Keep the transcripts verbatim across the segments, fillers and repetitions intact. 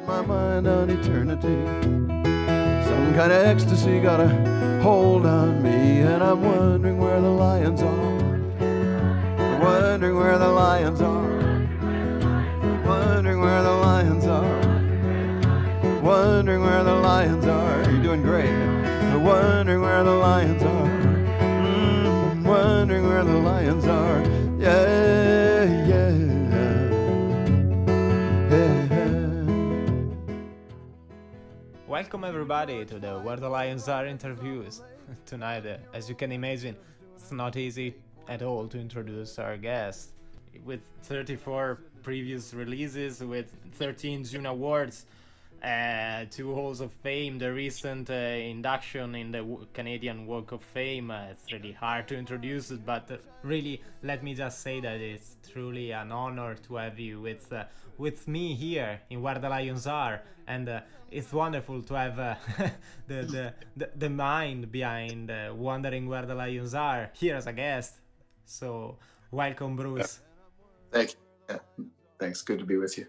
got my mind on eternity. Some kind of ecstasy got a hold on me, and I'm wondering where the lions are. I'm wondering where the lions are. I'm wondering where the lions are. I'm wondering where the lions are. You're doing great. I'm wondering where the lions are. I'm wondering where the lions are. Yeah, yeah. Welcome everybody to the Where the Lions Are interviews. Tonight, uh, as you can imagine, it's not easy at all to introduce our guest. With thirty-four previous releases, with thirteen June Awards, uh, two Halls of Fame, the recent uh, induction in the w Canadian Walk of Fame, uh, it's really hard to introduce it, but uh, really, let me just say that it's truly an honor to have you with, uh, with me here in Where the Lions Are. And uh, it's wonderful to have uh, the, the, the the mind behind uh, wondering where the lions are here as a guest. So welcome, Bruce. Thank you. Yeah. Thanks. Good to be with you.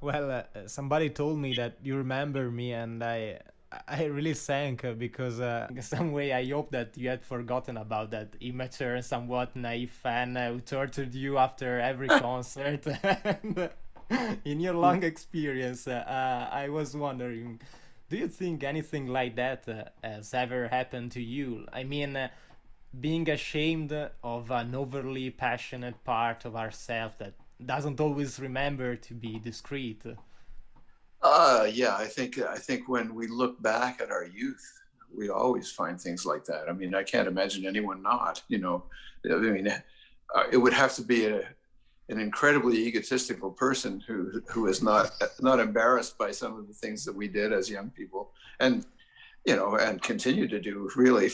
Well, uh, somebody told me that you remember me, and I I really sank because uh, in some way I hope that you had forgotten about that immature, somewhat naive fan who tortured you after every concert. In your long experience, uh, I was wondering, do you think anything like that uh, has ever happened to you? I mean, uh, being ashamed of an overly passionate part of ourselves that doesn't always remember to be discreet. Uh, yeah, I think, I think when we look back at our youth, we always find things like that. I mean, I can't imagine anyone not, you know, I mean, uh, it would have to be a an incredibly egotistical person who who is not not embarrassed by some of the things that we did as young people, and you know, and continue to do, really,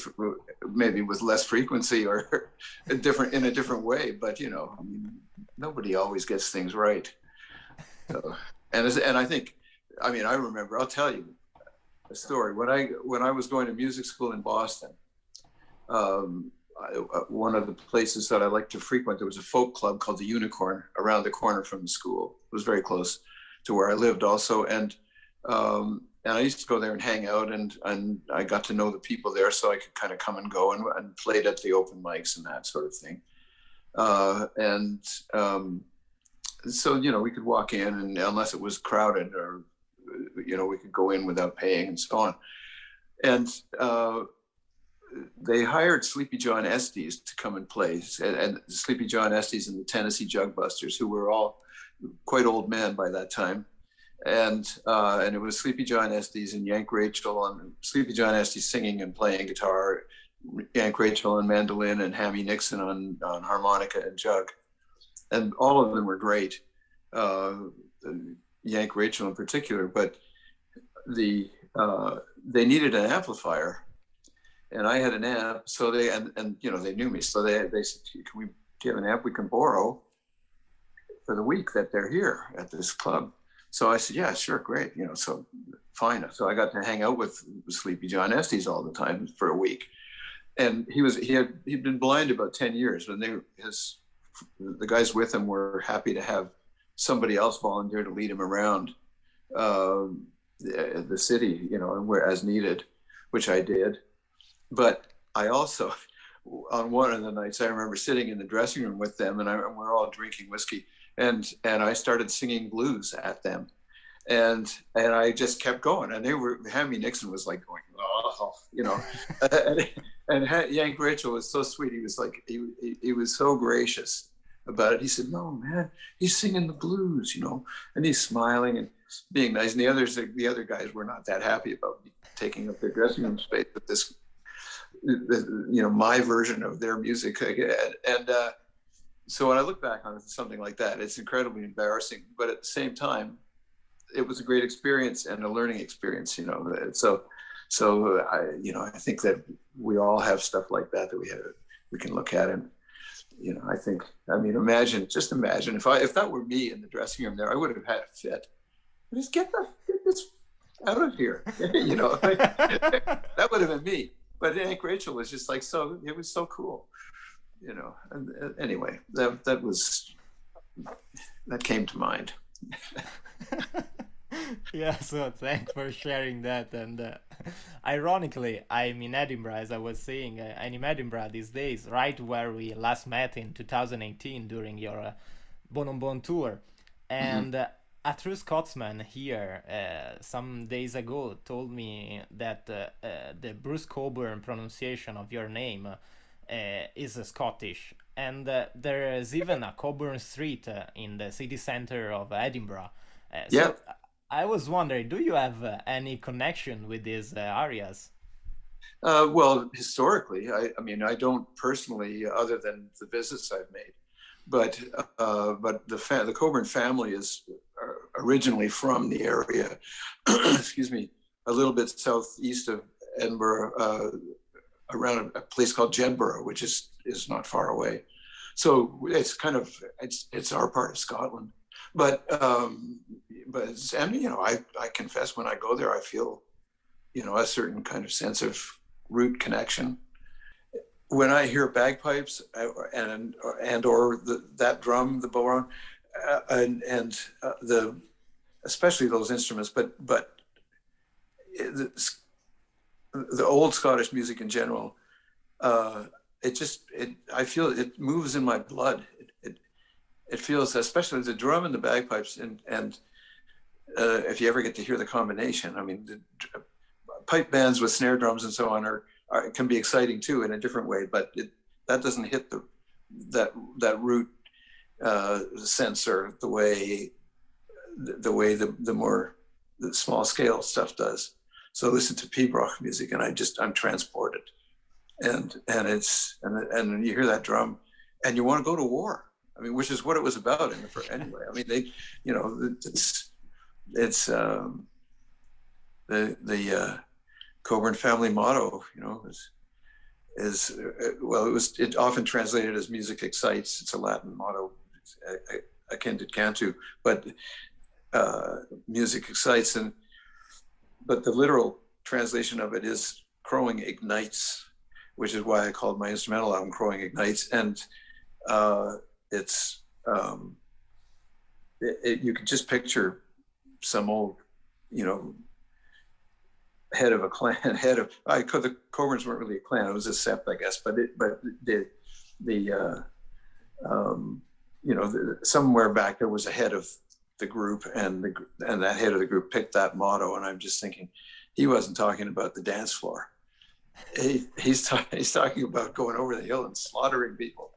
maybe with less frequency or a different in a different way. But you know, I mean, nobody always gets things right. So, and and I think, I mean, I remember. I'll tell you a story. When I when I was going to music school in Boston, Um, one of the places that I like to frequent, there was a folk club called the Unicorn around the corner from the school. It was very close to where I lived also. And um, and I used to go there and hang out, and, and I got to know the people there, so I could kind of come and go, and, and played at the open mics and that sort of thing. Uh, and um, so, you know, we could walk in, and unless it was crowded, or, you know, we could go in without paying and so on. And uh, they hired Sleepy John Estes to come and play, and, and Sleepy John Estes and the Tennessee Jugbusters, who were all quite old men by that time, and uh, and it was Sleepy John Estes and Yank Rachel on Sleepy John Estes singing and playing guitar, Yank Rachel on mandolin, and Hammy Nixon on on harmonica and jug, and all of them were great, uh, Yank Rachel in particular. But the uh, they needed an amplifier. And I had an amp, so they, and, and you know, they knew me. So they, they said, can we give an amp we can borrow for the week that they're here at this club? So I said, yeah, sure, great. You know, so fine. So I got to hang out with Sleepy John Estes all the time for a week. And he was, he had, he'd been blind about ten years, and they, his, the guys with him were happy to have somebody else volunteer to lead him around uh, the, the city, you know, and where as needed, which I did. But I also, on one of the nights, I remember sitting in the dressing room with them, and I, we're all drinking whiskey, and and I started singing blues at them, and and I just kept going, and they were, Hammy Nixon was like going, oh, you know, and, and Yank Rachel was so sweet. He was like, he, he he was so gracious about it. He said, no man, he's singing the blues, you know, and he's smiling and being nice. And the others, the other guys were not that happy about me taking up their dressing room space with this, you know, my version of their music. And uh, so when I look back on something like that, it's incredibly embarrassing, but at the same time, it was a great experience and a learning experience, you know. So, so I, you know, I think that we all have stuff like that that we have, we can look at, and, you know, I think, I mean, imagine, just imagine if I, if that were me in the dressing room there, I would have had a fit. Just get the, get this out of here, you know. Like, that would have been me. But Aunt Rachel was just like, so, it was so cool, you know. And, uh, anyway, that that was, that came to mind. Yeah, so thanks for sharing that. And uh, ironically, I'm in Edinburgh, as I was saying. Uh, I'm in Edinburgh these days, right where we last met in two thousand eighteen during your uh, Bon Bon Tour. And mm-hmm. uh, a true Scotsman here uh, some days ago told me that uh, uh, the Bruce Cockburn pronunciation of your name uh, is uh, Scottish. And uh, there is even a Cockburn Street uh, in the city centre of Edinburgh. Uh, so yeah. I was wondering, do you have uh, any connection with these uh, areas? Uh, well, historically, I, I mean, I don't personally, other than the visits I've made. But uh, but the fa the Cockburn family is originally from the area. Excuse me, a little bit southeast of Edinburgh, uh, around a place called Jedburgh, which is is not far away. So it's kind of it's it's our part of Scotland. But um, but and you know, I I confess when I go there, I feel, you know, a certain kind of sense of root connection. When I hear bagpipes and and or the, that drum, the bowron, uh, and and uh, the especially those instruments, but but the, the old Scottish music in general, uh, it just it I feel it moves in my blood. It it, it feels, especially the drum and the bagpipes, and and uh, if you ever get to hear the combination, I mean, the pipe bands with snare drums and so on are. It can be exciting too in a different way, but it, that doesn't hit the that that root uh, sensor the way the, the way the the more the small scale stuff does. So I listen to Pibroch music, and I just I'm transported, and and it's and and you hear that drum, and you want to go to war. I mean, which is what it was about in the, anyway. I mean, they, you know, it's it's um, the the. Uh, Cockburn family motto, you know, is, is uh, well, it was it often translated as "music excites." It's a Latin motto akin to Cantu, but uh, "music excites," and but the literal translation of it is "crowing ignites," which is why I called my instrumental album "Crowing Ignites," and uh, it's um, it, it, you can just picture some old, you know. Head of a clan, head of I could the Cockburns weren't really a clan. It was a sept, I guess. But it, but the the uh, um, you know the, somewhere back there was a head of the group, and the and that head of the group picked that motto. And I'm just thinking, he wasn't talking about the dance floor. He he's talking he's talking about going over the hill and slaughtering people,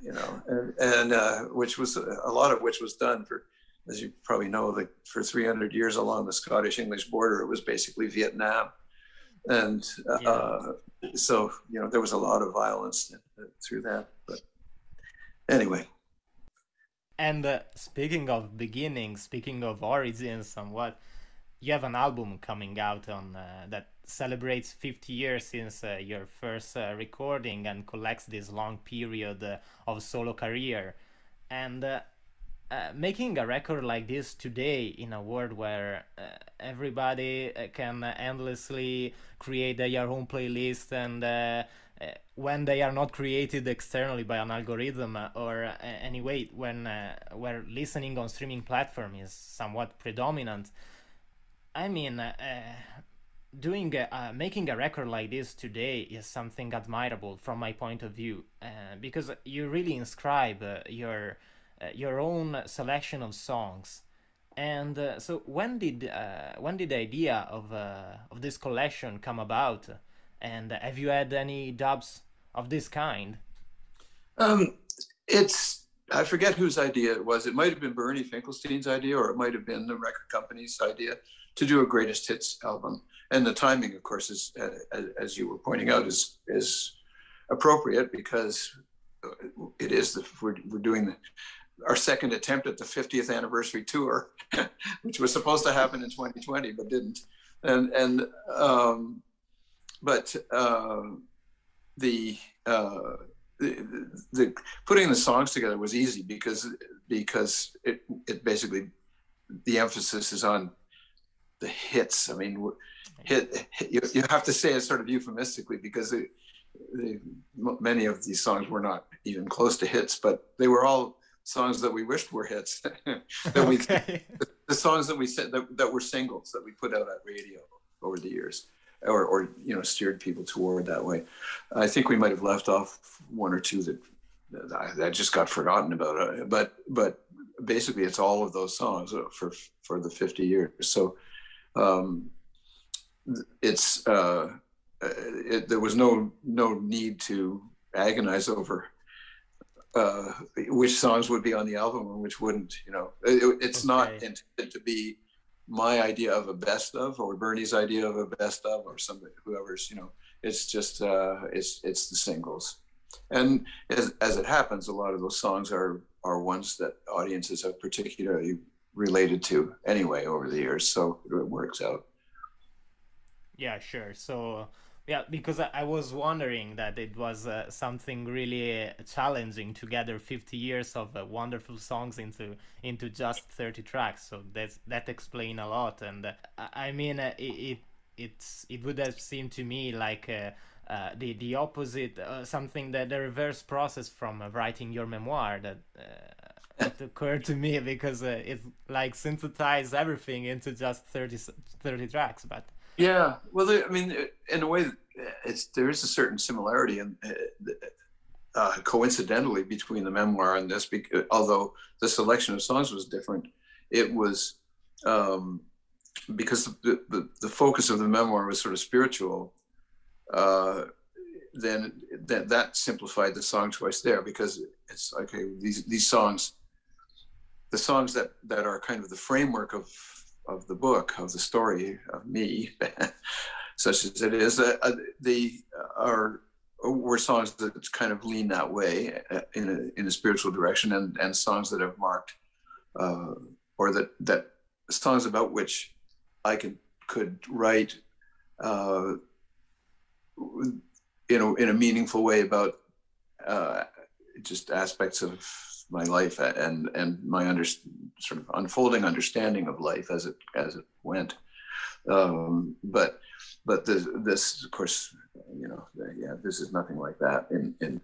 you know, and, and uh, which was a lot of which was done for. As you probably know, like for three hundred years along the Scottish-English border, it was basically Vietnam. And uh, yeah. so, you know, there was a lot of violence through that. But anyway. And uh, speaking of beginnings, speaking of origins and what, you have an album coming out on uh, that celebrates fifty years since uh, your first uh, recording and collects this long period uh, of solo career. And... Uh, Uh, making a record like this today in a world where uh, everybody uh, can endlessly create their own playlist, and uh, uh, when they are not created externally by an algorithm or uh, anyway, when uh, where listening on streaming platform is somewhat predominant, I mean, uh, doing a, uh, making a record like this today is something admirable from my point of view, uh, because you really inscribe uh, your Uh, your own selection of songs. And uh, so when did uh, when did the idea of uh, of this collection come about, and have you had any dubs of this kind? Um, it's I forget whose idea it was. It might have been Bernie Finkelstein's idea, or it might have been the record company's idea to do a greatest hits album. And the timing, of course, is uh, as you were pointing out, is is appropriate, because it is the we're, we're doing the our second attempt at the fiftieth anniversary tour, which was supposed to happen in twenty twenty, but didn't. And, and, um, but, um, uh, the, uh, the, the, putting the songs together was easy because, because it, it basically, the emphasis is on the hits. I mean, hit, hit you, you have to say it sort of euphemistically, because it, the, many of these songs were not even close to hits, but they were all songs that we wished were hits, that we okay. the, the songs that we said that, that were singles that we put out on radio over the years, or, or you know, steered people toward that way. I think we might have left off one or two that that just got forgotten about, but but basically it's all of those songs for for the fifty years. So um it's uh it, there was no no need to agonize over uh which songs would be on the album and which wouldn't, you know. It, it's okay. Not intended to be my idea of a best of, or Bernie's idea of a best of, or somebody, whoever's, you know. It's just uh it's it's the singles. And as, as it happens, a lot of those songs are are ones that audiences have particularly related to anyway over the years, so it works out. Yeah, sure. So yeah, because I was wondering that it was uh, something really challenging to gather fifty years of uh, wonderful songs into into just thirty tracks. So that's, that explains a lot. And uh, I mean, uh, it it's it would have seemed to me like uh, uh, the the opposite, uh, something that the reverse process from uh, writing your memoir that uh, it occurred to me, because uh, it's like synthesize everything into just thirty tracks, but. Yeah, well, I mean, in a way, it's there is a certain similarity and uh, coincidentally between the memoir and this, because although the selection of songs was different, it was um, because the, the the focus of the memoir was sort of spiritual. Uh, then that that simplified the song choice there, because it's okay. These these songs, the songs that that are kind of the framework of. of the book, of the story of me, such as it is, uh, the are were songs that kind of lean that way uh, in a in a spiritual direction, and and songs that have marked, uh, or that that songs about which I could could write, uh, you know, in a meaningful way about uh, just aspects of my life and and my under, sort of unfolding understanding of life as it as it went, um, but but this, this of course, you know, yeah, this is nothing like that in in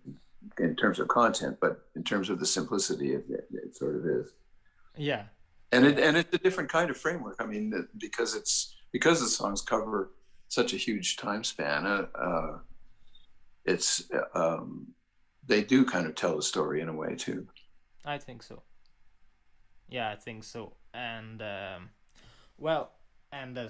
in terms of content, but in terms of the simplicity, it, it, it sort of is. Yeah, and it and it's a different kind of framework. I mean, because it's because the songs cover such a huge time span. Uh, uh, it's um, they do kind of tell the story in a way too. I think so. Yeah, I think so. And um, well, and uh,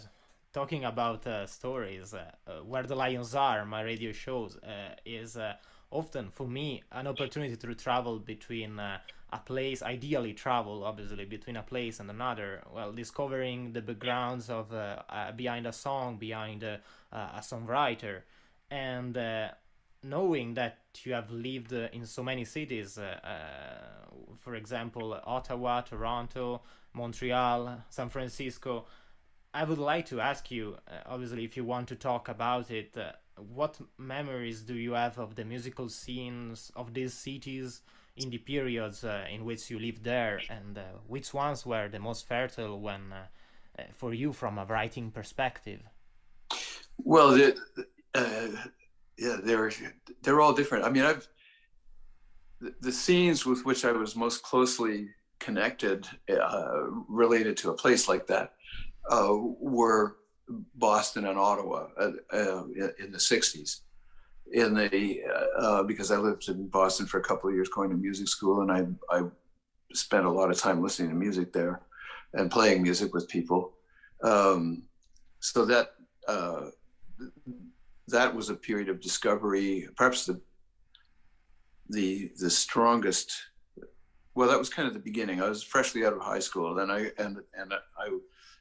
talking about uh, stories, uh, uh, Where the Lions Are, my radio shows, uh, is uh, often for me an opportunity to travel between uh, a place, ideally travel, obviously, between a place and another. Well, discovering the backgrounds of uh, uh, behind a song, behind uh, uh, a songwriter, and. Uh, Knowing that you have lived uh, in so many cities, uh, uh, for example, Ottawa, Toronto, Montreal, San Francisco, I would like to ask you, uh, obviously, if you want to talk about it, uh, what memories do you have of the musical scenes of these cities in the periods uh, in which you lived there, and uh, which ones were the most fertile when, uh, for you from a writing perspective? Well, the... Uh... Yeah, they're they're all different. I mean, I've the, the scenes with which I was most closely connected, uh, related to a place like that, uh, were Boston and Ottawa uh, uh, in the sixties. In the uh, because I lived in Boston for a couple of years, going to music school, and I I spent a lot of time listening to music there, and playing music with people. Um, so that. Uh, That was a period of discovery, perhaps the the the strongest. Well, that was kind of the beginning. I was freshly out of high school, and I and and I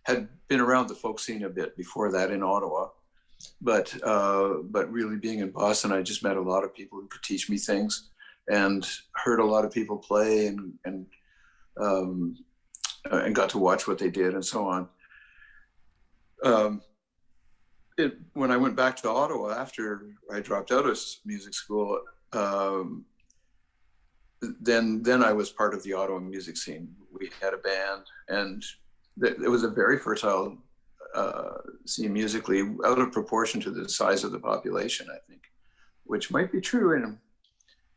had been around the folk scene a bit before that in Ottawa, but uh, but really being in Boston, I just met a lot of people who could teach me things, and heard a lot of people play, and and um, and got to watch what they did and so on. Um, It, when I went back to Ottawa after I dropped out of music school, um, then then I was part of the Ottawa music scene. We had a band, and th it was a very fertile uh, scene musically, out of proportion to the size of the population, I think, which might be true in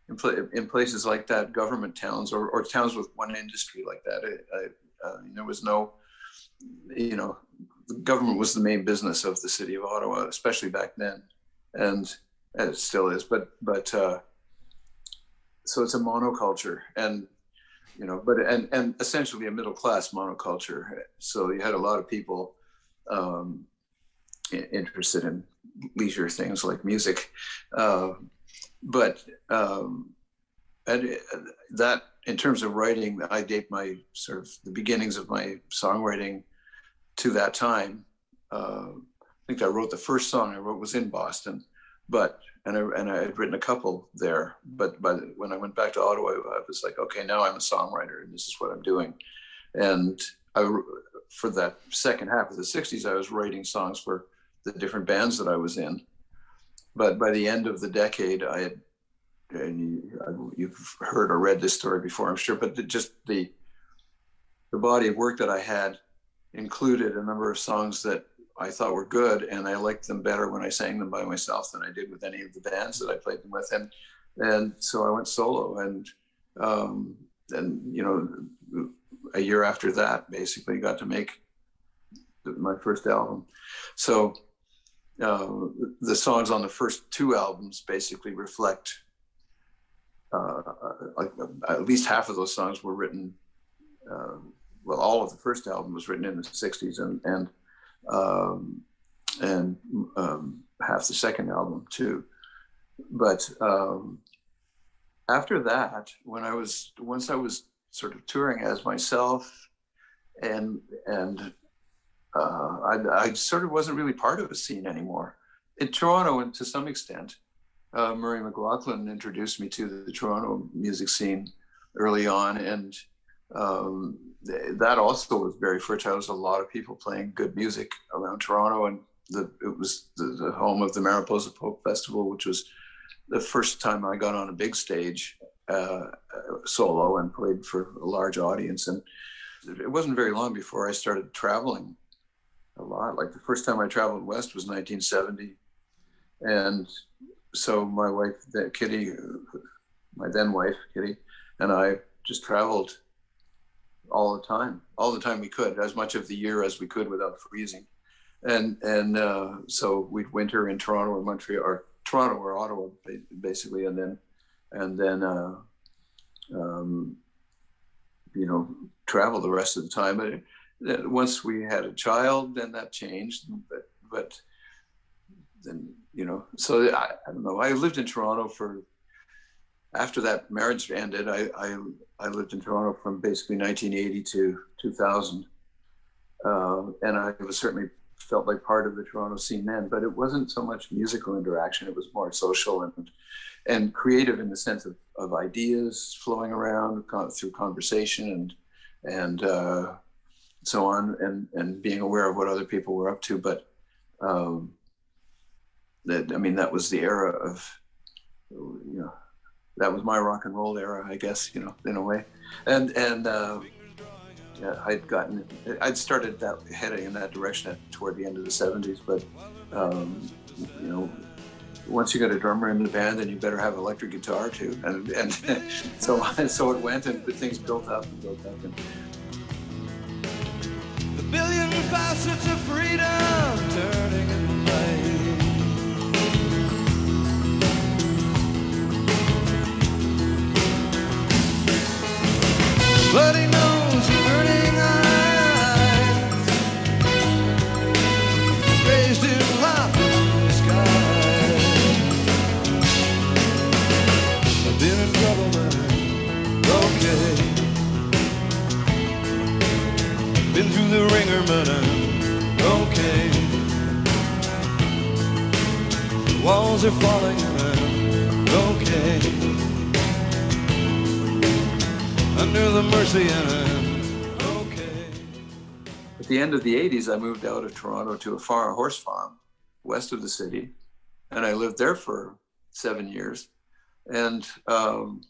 in, pl in places like that, government towns or, or towns with one industry like that, it, I, uh, there was no, you know, the government was the main business of the city of Ottawa, especially back then, and, and it still is. But but uh, so it's a monoculture, and you know, but and and essentially a middle class monoculture. So you had a lot of people um, interested in leisure things like music, uh, but um, and that in terms of writing, I date my sort of the beginnings of my songwriting to that time. Uh, I think I wrote the first song I wrote was in Boston, but and I and I had written a couple there. But by the, when I went back to Ottawa, I was like, okay, now I'm a songwriter and this is what I'm doing. And I for that second half of the sixties, I was writing songs for the different bands that I was in. But by the end of the decade, I had, and you, you've heard or read this story before, I'm sure, but just the the body of work that I had included a number of songs that I thought were good, and I liked them better when I sang them by myself than I did with any of the bands that I played them with. And and so I went solo, and um, and you know, a year after that, basically got to make my first album. So uh, the songs on the first two albums basically reflect uh, like, at least half of those songs were written. Uh, well, all of the first album was written in the sixties, and and um and um half the second album too. But um after that, when I was once I was sort of touring as myself, and and uh I, I sort of wasn't really part of a scene anymore in Toronto, and to some extent uh Murray McLauchlan introduced me to the Toronto music scene early on, and um that also was very fertile. There was a lot of people playing good music around Toronto, and the, it was the, the home of the Mariposa Folk Festival, which was the first time I got on a big stage uh, solo and played for a large audience. And it wasn't very long before I started traveling a lot. Like the first time I traveled west was nineteen seventy. And so my wife, Kitty, my then wife, Kitty, and I just traveled all the time, all the time we could, as much of the year as we could without freezing. And and uh, so we'd winter in Toronto or Montreal, or Toronto or Ottawa, basically, and then and then uh, um, you know, travel the rest of the time. But once we had a child, then that changed. But but then you know, so I, I don't know. I lived in Toronto for. After that marriage ended, I, I I lived in Toronto from basically nineteen eighty to two thousand, uh, and I was certainly felt like part of the Toronto scene then. But it wasn't so much musical interaction; it was more social and and creative in the sense of, of ideas flowing around con through conversation and and uh, so on, and and being aware of what other people were up to. But um, that I mean, that was the era of you know. That was my rock and roll era, I guess, you know, in a way. And and uh, yeah, I'd gotten, I'd started that heading in that direction at, toward the end of the seventies. But um, you know, once you got a drummer in the band, then you better have an electric guitar too. And and so so it went, and things built up and built up. And the billion facets of freedom turning in the light. Bloody nose, burning eyes, raised in love in the sky. I've been in trouble, man, okay. Been through the ringer, man, okay. The walls are falling, man, okay. Under the mercy and okay. At the end of the eighties, I moved out of Toronto to a farm, a horse farm, west of the city, and I lived there for seven years. And um,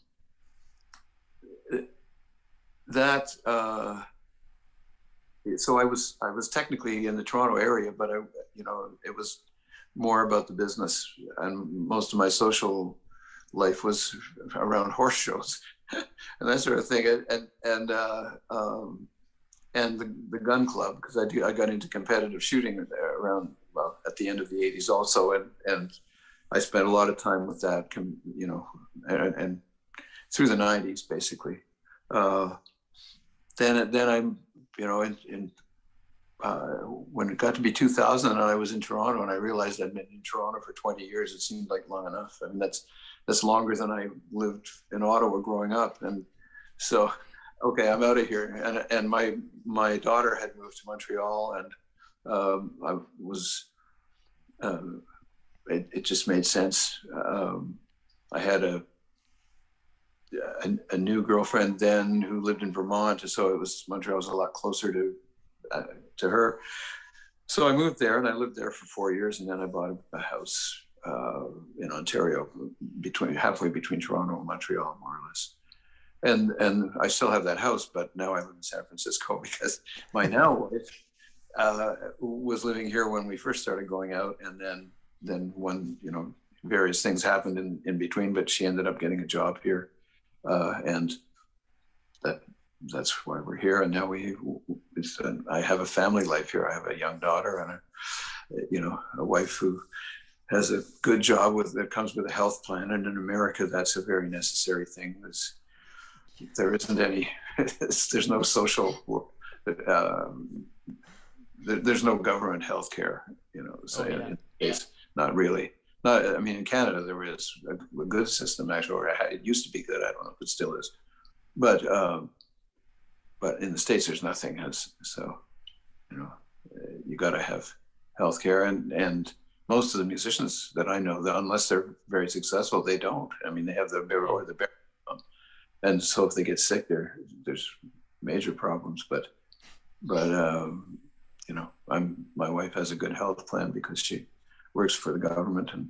that, uh, so I was I was technically in the Toronto area, but I, you know, it was more about the business, and most of my social life was around horse shows and that sort of thing, and and uh, um, and the, the gun club, because I do I got into competitive shooting there around well, at the end of the eighties also, and and I spent a lot of time with that, you know, and, and through the nineties basically. Uh, then then I'm you know in, in Uh, when it got to be two thousand and I was in Toronto and I realized I'd been in Toronto for twenty years, it seemed like long enough. I mean, that's, that's longer than I lived in Ottawa growing up. And so, okay, I'm out of here. And and my, my daughter had moved to Montreal, and um, I was, um, it, it just made sense. Um, I had a, a, a new girlfriend then who lived in Vermont. So it was, Montreal was a lot closer to, Uh, to her. So I moved there and I lived there for four years and then I bought a house uh, in Ontario, between halfway between Toronto and Montreal, more or less. And and I still have that house, but now I live in San Francisco because my now wife uh, was living here when we first started going out, and then then when, you know, various things happened in, in between, but she ended up getting a job here uh, and that that's why we're here. And now we, it's a, I have a family life here. I have a young daughter and a, you know, a wife who has a good job with, that comes with a health plan. And in America, that's a very necessary thing. There's, there isn't any, there's no social, um, there, there's no government health care, you know, so oh, yeah. It's not really, not, I mean, in Canada, there is a, a good system actually, or it used to be good. I don't know if it still is, but, um, but in the States, there's nothing. So, you know, you got to have healthcare, and and most of the musicians that I know, that unless they're very successful, they don't. I mean, they have the barrel or the barrel, and so if they get sick, there there's major problems. But but um, you know, I'm my wife has a good health plan because she works for the government, and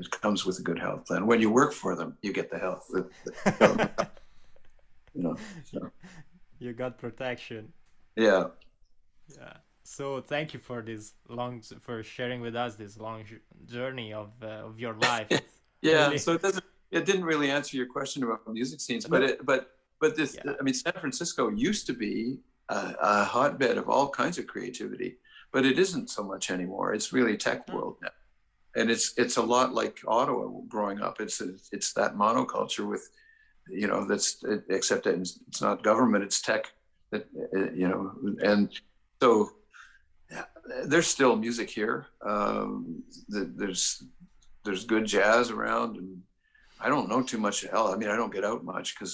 it comes with a good health plan. When you work for them, you get the health. The, the government. You know, so. You got protection. Yeah. Yeah. So thank you for this long, for sharing with us this long journey of uh, of your life. Yeah. Really... So it doesn't. It didn't really answer your question about music scenes, but it, but but this. Yeah. I mean, San Francisco used to be a, a hotbed of all kinds of creativity, but it isn't so much anymore. It's really tech world now, and it's it's a lot like Ottawa growing up. It's a, it's that monoculture with. You know, that's except that it's not government, it's tech, that, you know, and so yeah, there's still music here. Um, the, there's there's good jazz around, and I don't know too much. Hell, I mean, I don't get out much because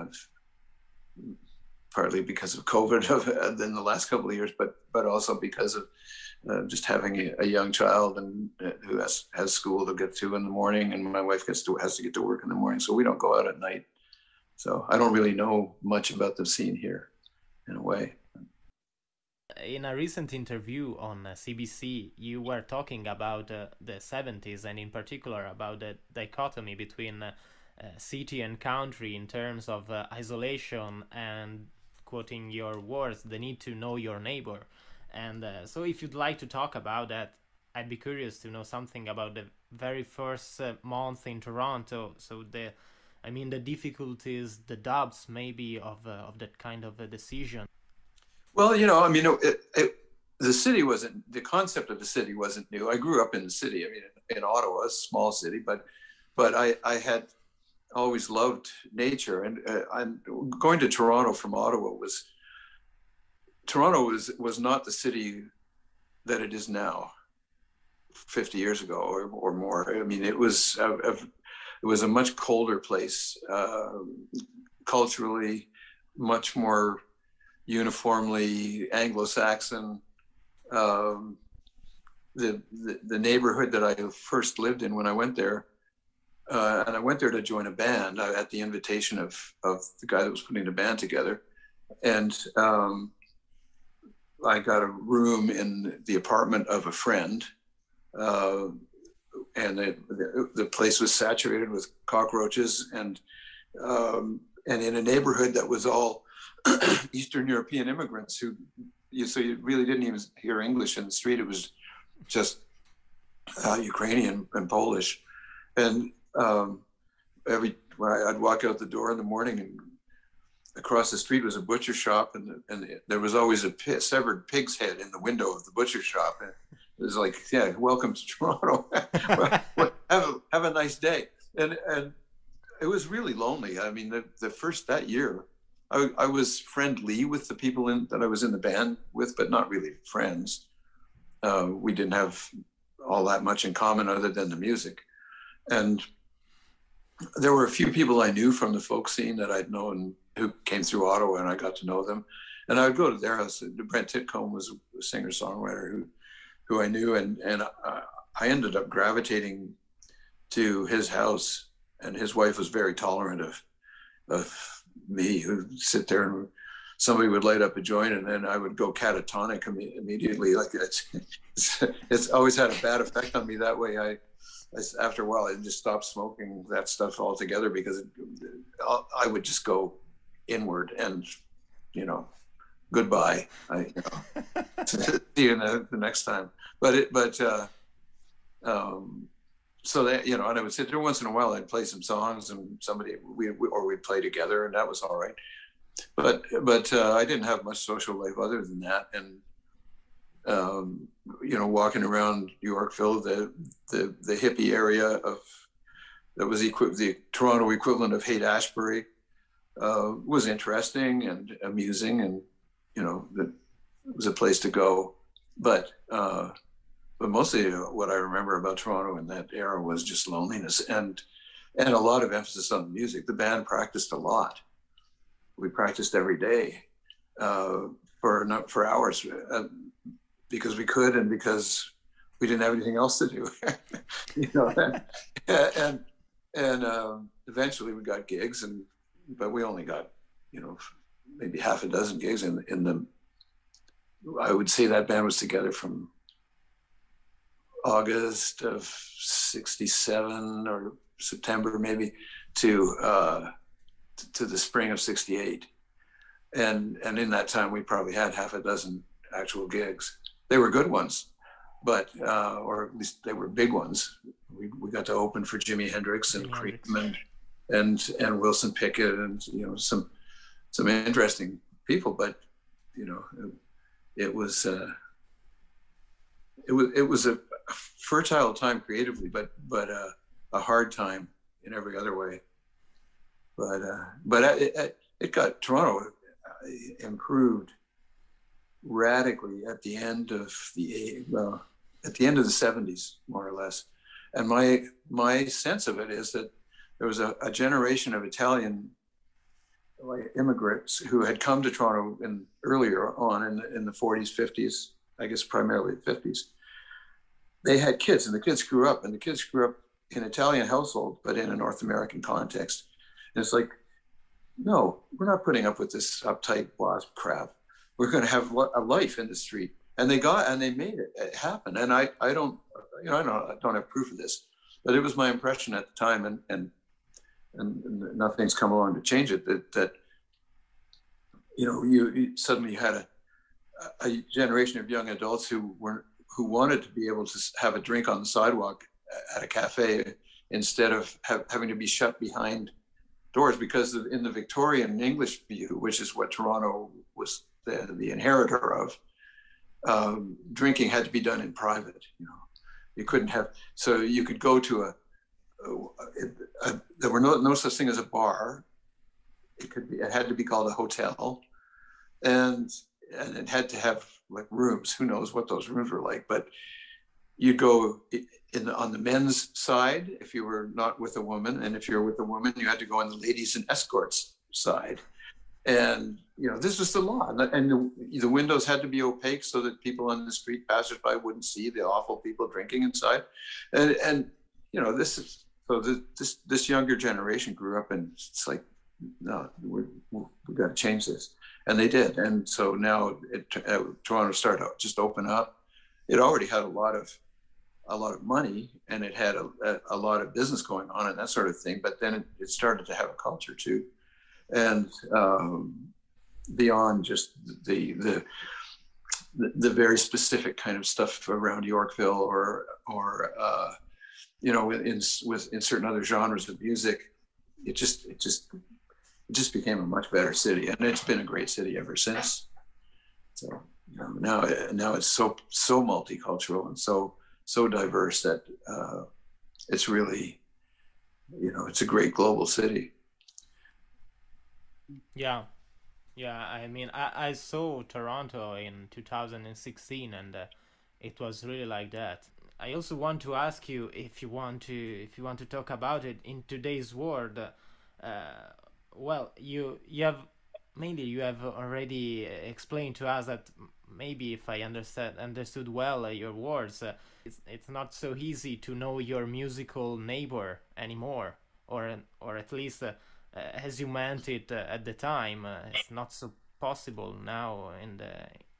I've partly because of COVID in the last couple of years, but but also because of uh, just having a, a young child and uh, who has has school to get to in the morning, and my wife gets to has to get to work in the morning, so we don't go out at night. So I don't really know much about the scene here, in a way. In a recent interview on C B C, you were talking about uh, the seventies, and in particular about the dichotomy between uh, uh, city and country in terms of uh, isolation and, quoting your words, the need to know your neighbor. And uh, so if you'd like to talk about that, I'd be curious to know something about the very first uh, month in Toronto. So the I mean, the difficulties, the doubts, maybe of uh, of that kind of a decision. Well, you know, I mean, it, it, the city wasn't the concept of the city wasn't new. I grew up in the city. I mean, in Ottawa, a small city, but but I I had always loved nature, and uh, I'm going to Toronto from Ottawa was Toronto was was not the city that it is now, fifty years ago or or more. I mean, it was a, a It was a much colder place, uh, culturally, much more uniformly Anglo-Saxon. Um, the, the the neighborhood that I first lived in when I went there, uh, and I went there to join a band I, at the invitation of of the guy that was putting the band together, and um, I got a room in the apartment of a friend. Uh, And it, the, the place was saturated with cockroaches, and um, and in a neighborhood that was all Eastern European immigrants who, you, so you really didn't even hear English in the street. It was just uh, Ukrainian and Polish, and um, every I'd walk out the door in the morning, and across the street was a butcher shop, and and there was always a pit, severed pig's head in the window of the butcher shop, and it was like, yeah, welcome to Toronto. well, well, have a, have a nice day. And and it was really lonely. I mean, the the first that year, I, I was friendly with the people in, that I was in the band with, but not really friends. Uh, we didn't have all that much in common other than the music. And there were a few people I knew from the folk scene that I'd known who came through Ottawa, and I got to know them. And I would go to their house. Brent Titcomb was a singer-songwriter who who I knew, and, and I, I ended up gravitating to his house, and his wife was very tolerant of of me, who'd sit there and somebody would light up a joint, and then I would go catatonic Im- immediately. Like it's, it's it's always had a bad effect on me that way. I, I after a while I just stopped smoking that stuff altogether, because it, I would just go inward and, you know, goodbye. I you know, see you the, the next time. But it but uh, um, so that, you know, and I would sit there once in a while. I'd play some songs, and somebody we, we or we'd play together, and that was all right. But but uh, I didn't have much social life other than that, and um, you know, walking around Yorkville, the the, the hippie area of that was equi- the Toronto equivalent of Haight-Ashbury, uh, was interesting and amusing, and you know, the, it was a place to go. But uh, but mostly what I remember about Toronto in that era was just loneliness, and and a lot of emphasis on music. The band practiced a lot. We practiced every day uh, for not for hours uh, because we could, and because we didn't have anything else to do. you know, and and, and um, eventually we got gigs, and but we only got, you know, maybe half a dozen gigs in in the. I would say that band was together from August of sixty-seven or September maybe to. Uh, to the spring of sixty-eight. And and in that time, we probably had half a dozen actual gigs. They were good ones, but, uh, or at least they were big ones. We we got to open for Jimi Hendrix and Cream and, and, and Wilson Pickett and, you know, some, some interesting people, but, you know, it, it was, uh, it was, it was a fertile time creatively, but, but, uh, a hard time in every other way. But uh, but it, it got Toronto improved radically at the end of the well at the end of the seventies, more or less. And my my sense of it is that there was a, a generation of Italian immigrants who had come to Toronto in earlier on in the, in the forties, fifties, I guess primarily the fifties. They had kids, and the kids grew up, and the kids grew up in an Italian household, but in a North American context. It's like, no, we're not putting up with this uptight WASP crap. We're going to have a life in the street, and they got and they made it, it happen. And I, I don't, you know, I don't, I don't have proof of this, but it was my impression at the time, and and and nothing's come along to change it. That that you know, you, you suddenly you had a a generation of young adults who were who wanted to be able to have a drink on the sidewalk at a cafe instead of have, having to be shut behind doors, because in the Victorian English view, which is what Toronto was the, the inheritor of, um, drinking had to be done in private. You know, you couldn't have, so you could go to a, a, a there were no, no such thing as a bar. It could be, it had to be called a hotel, and and it had to have like rooms. Who knows what those rooms were like? But you'd go in the, on the men's side if you were not with a woman, and if you're with a woman, you had to go on the ladies and escorts side. And you know, this was the law, and, the, and the, the windows had to be opaque so that people on the street, passersby, wouldn't see the awful people drinking inside. And and you know, this is so the, this this younger generation grew up, and it's like, no, we're, we're, we've got to change this, and they did. And so now it, uh, Toronto started to just open up. It already had a lot of a lot of money, and it had a, a, a lot of business going on and that sort of thing. But then it, it started to have a culture too. And um, beyond just the, the, the very specific kind of stuff around Yorkville or, or uh, you know, in with in certain other genres of music, it just it just it just became a much better city, and it's been a great city ever since. So um, now now it's so so multicultural and so so diverse that uh, it's really, you know, it's a great global city. Yeah, yeah. I mean, I I saw Toronto in two thousand sixteen, and uh, it was really like that. I also want to ask you if you want to if you want to talk about it in today's world. Uh, well, you you have mainly you have already explained to us that maybe if I understand understood well uh, your words, uh, it's it's not so easy to know your musical neighbor anymore, or or at least uh, uh, as you meant it uh, at the time. Uh, it's not so possible now in the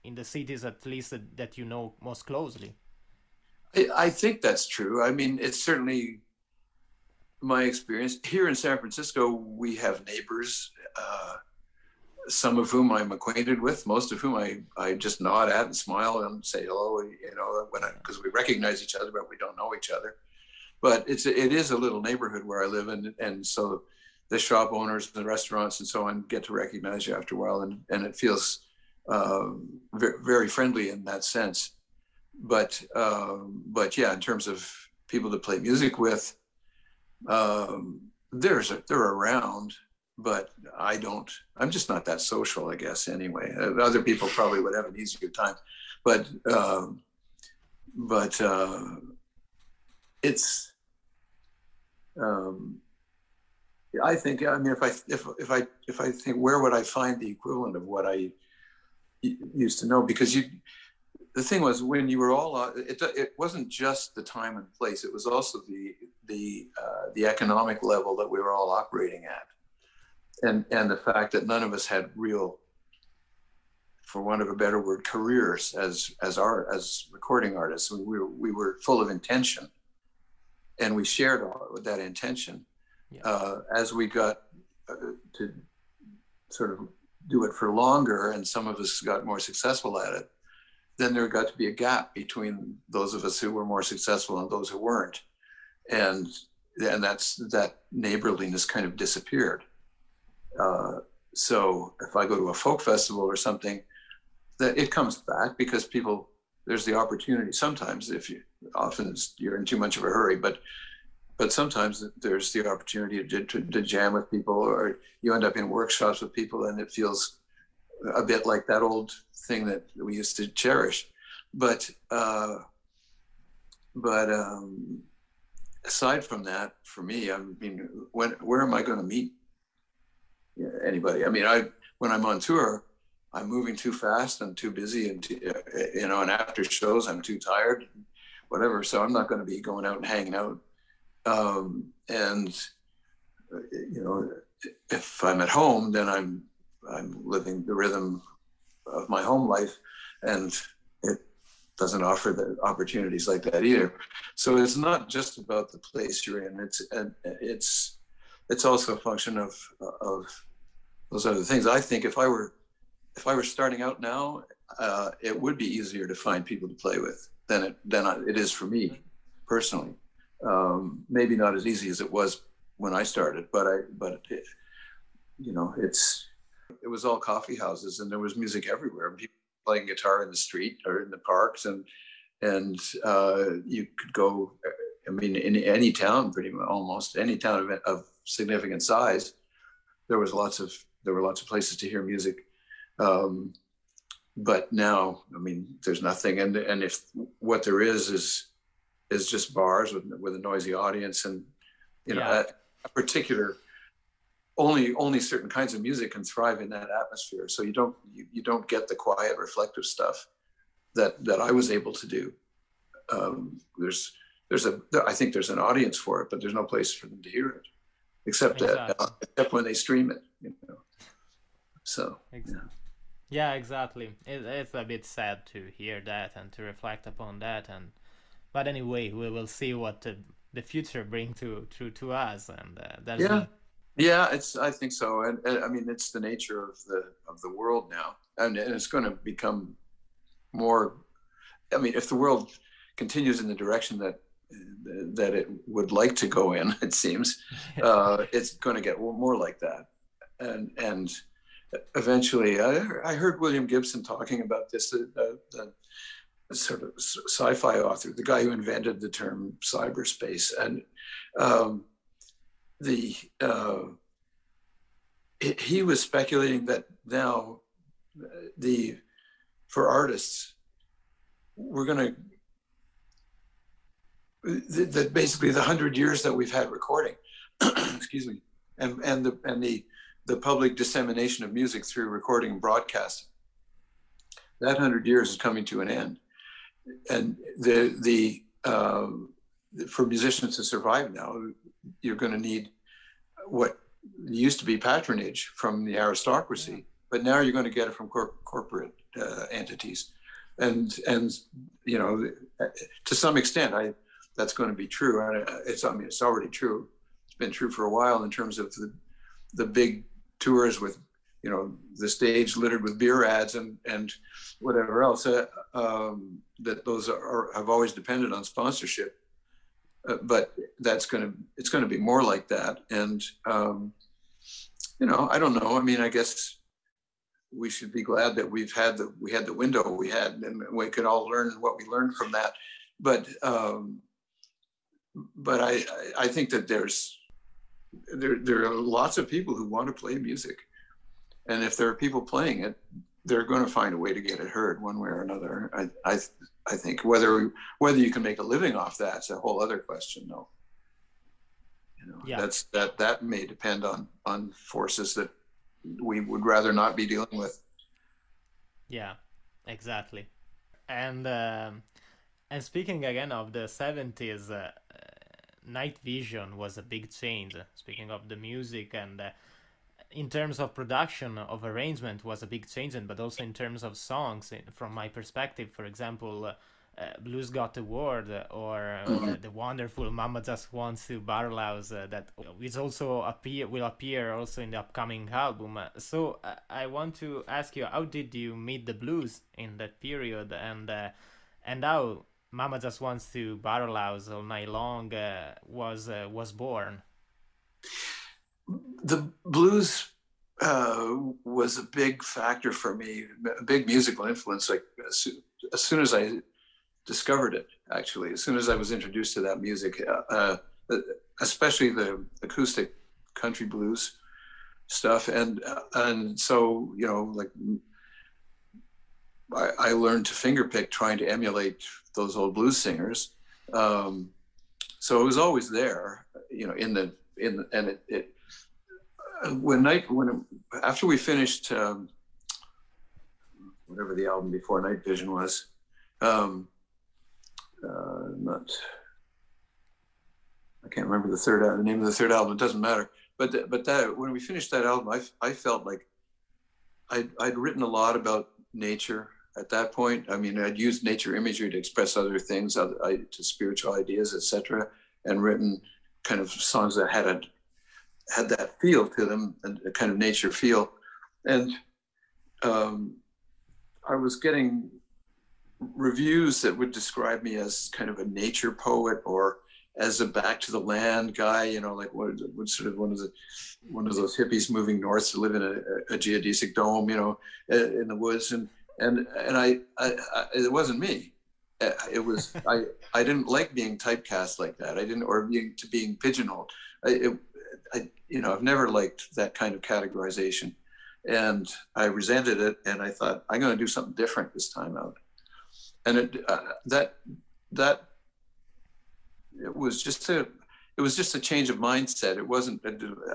in the cities, at least uh, that you know most closely. I think that's true. I mean, it's certainly my experience. Here in San Francisco, we have neighbors, uh, some of whom I'm acquainted with, most of whom I, I just nod at and smile and say hello, you know, when I, because we recognize each other, but we don't know each other. But it's it is a little neighborhood where I live, and and so the shop owners, the restaurants, and so on get to recognize you after a while, and and it feels uh, very friendly in that sense. But um, but yeah, in terms of people to play music with, um, there's a, they're around, but I don't. I'm just not that social, I guess. Anyway, other people probably would have an easier time, but um, but uh, it's. Um, I think. I mean, if I if if I if I think, where would I find the equivalent of what I used to know? Because you. The thing was, when you were all, uh, it, it wasn't just the time and place. It was also the the uh, the economic level that we were all operating at, and and the fact that none of us had real, for want of a better word, careers as as art as recording artists. We were we were full of intention, and we shared all that intention. Yeah. Uh, as we got uh, to sort of do it for longer, and some of us got more successful at it, then there got to be a gap between those of us who were more successful and those who weren't. And and that's that neighborliness kind of disappeared. Uh, so if I go to a folk festival or something, that it comes back because people, there's the opportunity sometimes, if you, often you're in too much of a hurry, but but sometimes there's the opportunity to, to, to jam with people, or you end up in workshops with people, and it feels a bit like that old thing that we used to cherish. But uh, but um, aside from that, for me, I mean, when, where am I going to meet anybody? I mean, I when I'm on tour, I'm moving too fast, I'm too busy, and too, you know, and after shows, I'm too tired, whatever. So I'm not going to be going out and hanging out. Um, and you know, if I'm at home, then I'm I'm living the rhythm of my home life, and it doesn't offer the opportunities like that either. So it's not just about the place you're in. It's and it's it's also a function of of those other things. I think if I were if I were starting out now, uh, it would be easier to find people to play with than it than I, it is for me personally. Um, maybe not as easy as it was when I started, but I but it, you know it's. It was all coffee houses, and there was music everywhere. People playing guitar in the street or in the parks, and and uh, you could go. I mean, in any town, pretty much, almost any town of, of significant size, there was lots of there were lots of places to hear music. Um, but now, I mean, there's nothing, and and if what there is is is just bars with with a noisy audience, and you know, yeah. a, a particular. Only, only certain kinds of music can thrive in that atmosphere. So you don't, you, you don't get the quiet, reflective stuff that that I was able to do. Um, there's, there's a, I think there's an audience for it, but there's no place for them to hear it, except exactly. that, except when they stream it. You know. So. Exactly. Yeah. yeah, exactly. It, it's a bit sad to hear that and to reflect upon that. And but anyway, we will see what the, the future brings to, to to us, and uh, that's. Yeah. Yeah, it's. I think so, and, and I mean, it's the nature of the of the world now, and, and it's going to become more. I mean, if the world continues in the direction that that it would like to go in, it seems, uh, it's going to get more like that. And and eventually, I, I heard William Gibson talking about this, uh, the sort of sci-fi author, the guy who invented the term cyberspace. And um, the uh, he was speculating that now the for artists, we're going to that basically the hundred years that we've had recording, excuse me, and and the and the the public dissemination of music through recording and broadcasting, that hundred years is coming to an end, and the the uh, for musicians to survive now, you're going to need what used to be patronage from the aristocracy, yeah. but now you're going to get it from cor corporate uh, entities, and and you know, to some extent, I. That's going to be true, and it's, I mean, it's already true. It's been true for a while in terms of the, the big tours with, you know, the stage littered with beer ads and and whatever else. Uh, um, that those are have always depended on sponsorship, uh, but that's going to it's going to be more like that. And um, you know, I don't know. I mean, I guess we should be glad that we've had the we had the window we had, and we could all learn what we learned from that. But um, But I, I think that there's there there are lots of people who want to play music, and if there are people playing it, they're going to find a way to get it heard one way or another. I I, I think whether whether you can make a living off that's a whole other question, though. You know, yeah. that's that that may depend on on forces that we would rather not be dealing with. Yeah, exactly, and uh, and speaking again of the seventies. Uh, Night Vision was a big change, speaking of the music, and uh, in terms of production of arrangement was a big change, and but also in terms of songs, from my perspective, for example, uh, uh, Blues Got the Word, or uh, the wonderful Mama Just Wants To Barrelhouse, uh, that is also appear will appear also in the upcoming album. So uh, I want to ask you, how did you meet the blues in that period, and uh, and how Mama Just Wants To Barrelhouse All Night Long uh, was uh, was born? The blues uh, was a big factor for me, a big musical influence. Like as soon, as soon as I discovered it, actually, as soon as I was introduced to that music, uh, uh, especially the acoustic country blues stuff, and uh, and so you know, like I, I learned to fingerpick, trying to emulate those old blues singers, um, so it was always there, you know. In the in the, and it, it when night when it, after we finished um, whatever the album before Night Vision was, um, uh, not I can't remember the third the name of the third album. It doesn't matter. But the, but that when we finished that album, I I felt like I'd I'd written a lot about nature. At that point, I mean, I'd used nature imagery to express other things, other, I, to spiritual ideas, et cetera, and written kind of songs that had a, had that feel to them, and a kind of nature feel. And um, I was getting reviews that would describe me as kind of a nature poet, or as a back to the land guy, you know, like what, what sort of one of the one of those hippies moving north to live in a, a geodesic dome, you know, in the woods. And. And and I, I, I it wasn't me. It was I. I didn't like being typecast like that. I didn't, or being to being pigeonholed. I, it, I, you know, I've never liked that kind of categorization, and I resented it. And I thought, I'm going to do something different this time out. And it uh, that that it was just a it was just a change of mindset. It wasn't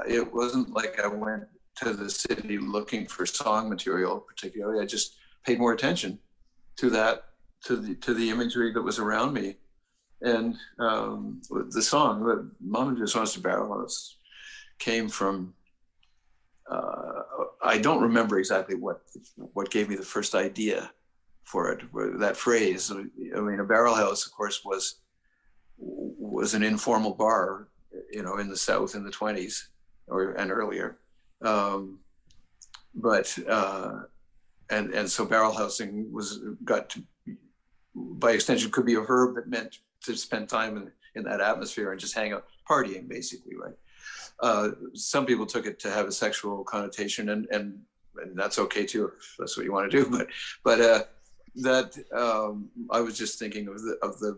it wasn't like I went to the city looking for song material particularly. I just paid more attention to that, to the to the imagery that was around me, and um, the song that "Mama Just Wants to Barrelhouse" came from. Uh, I don't remember exactly what what gave me the first idea for it. That phrase, I mean, a barrelhouse, of course, was was an informal bar, you know, in the South in the twenties or and earlier, um, but. Uh, And and so barrelhousing was got to, by extension, could be a verb that meant to spend time in, in that atmosphere and just hang out partying, basically, right? Uh, some people took it to have a sexual connotation, and and, and that's okay too, if that's what you want to do. But but uh, that um, I was just thinking of the of the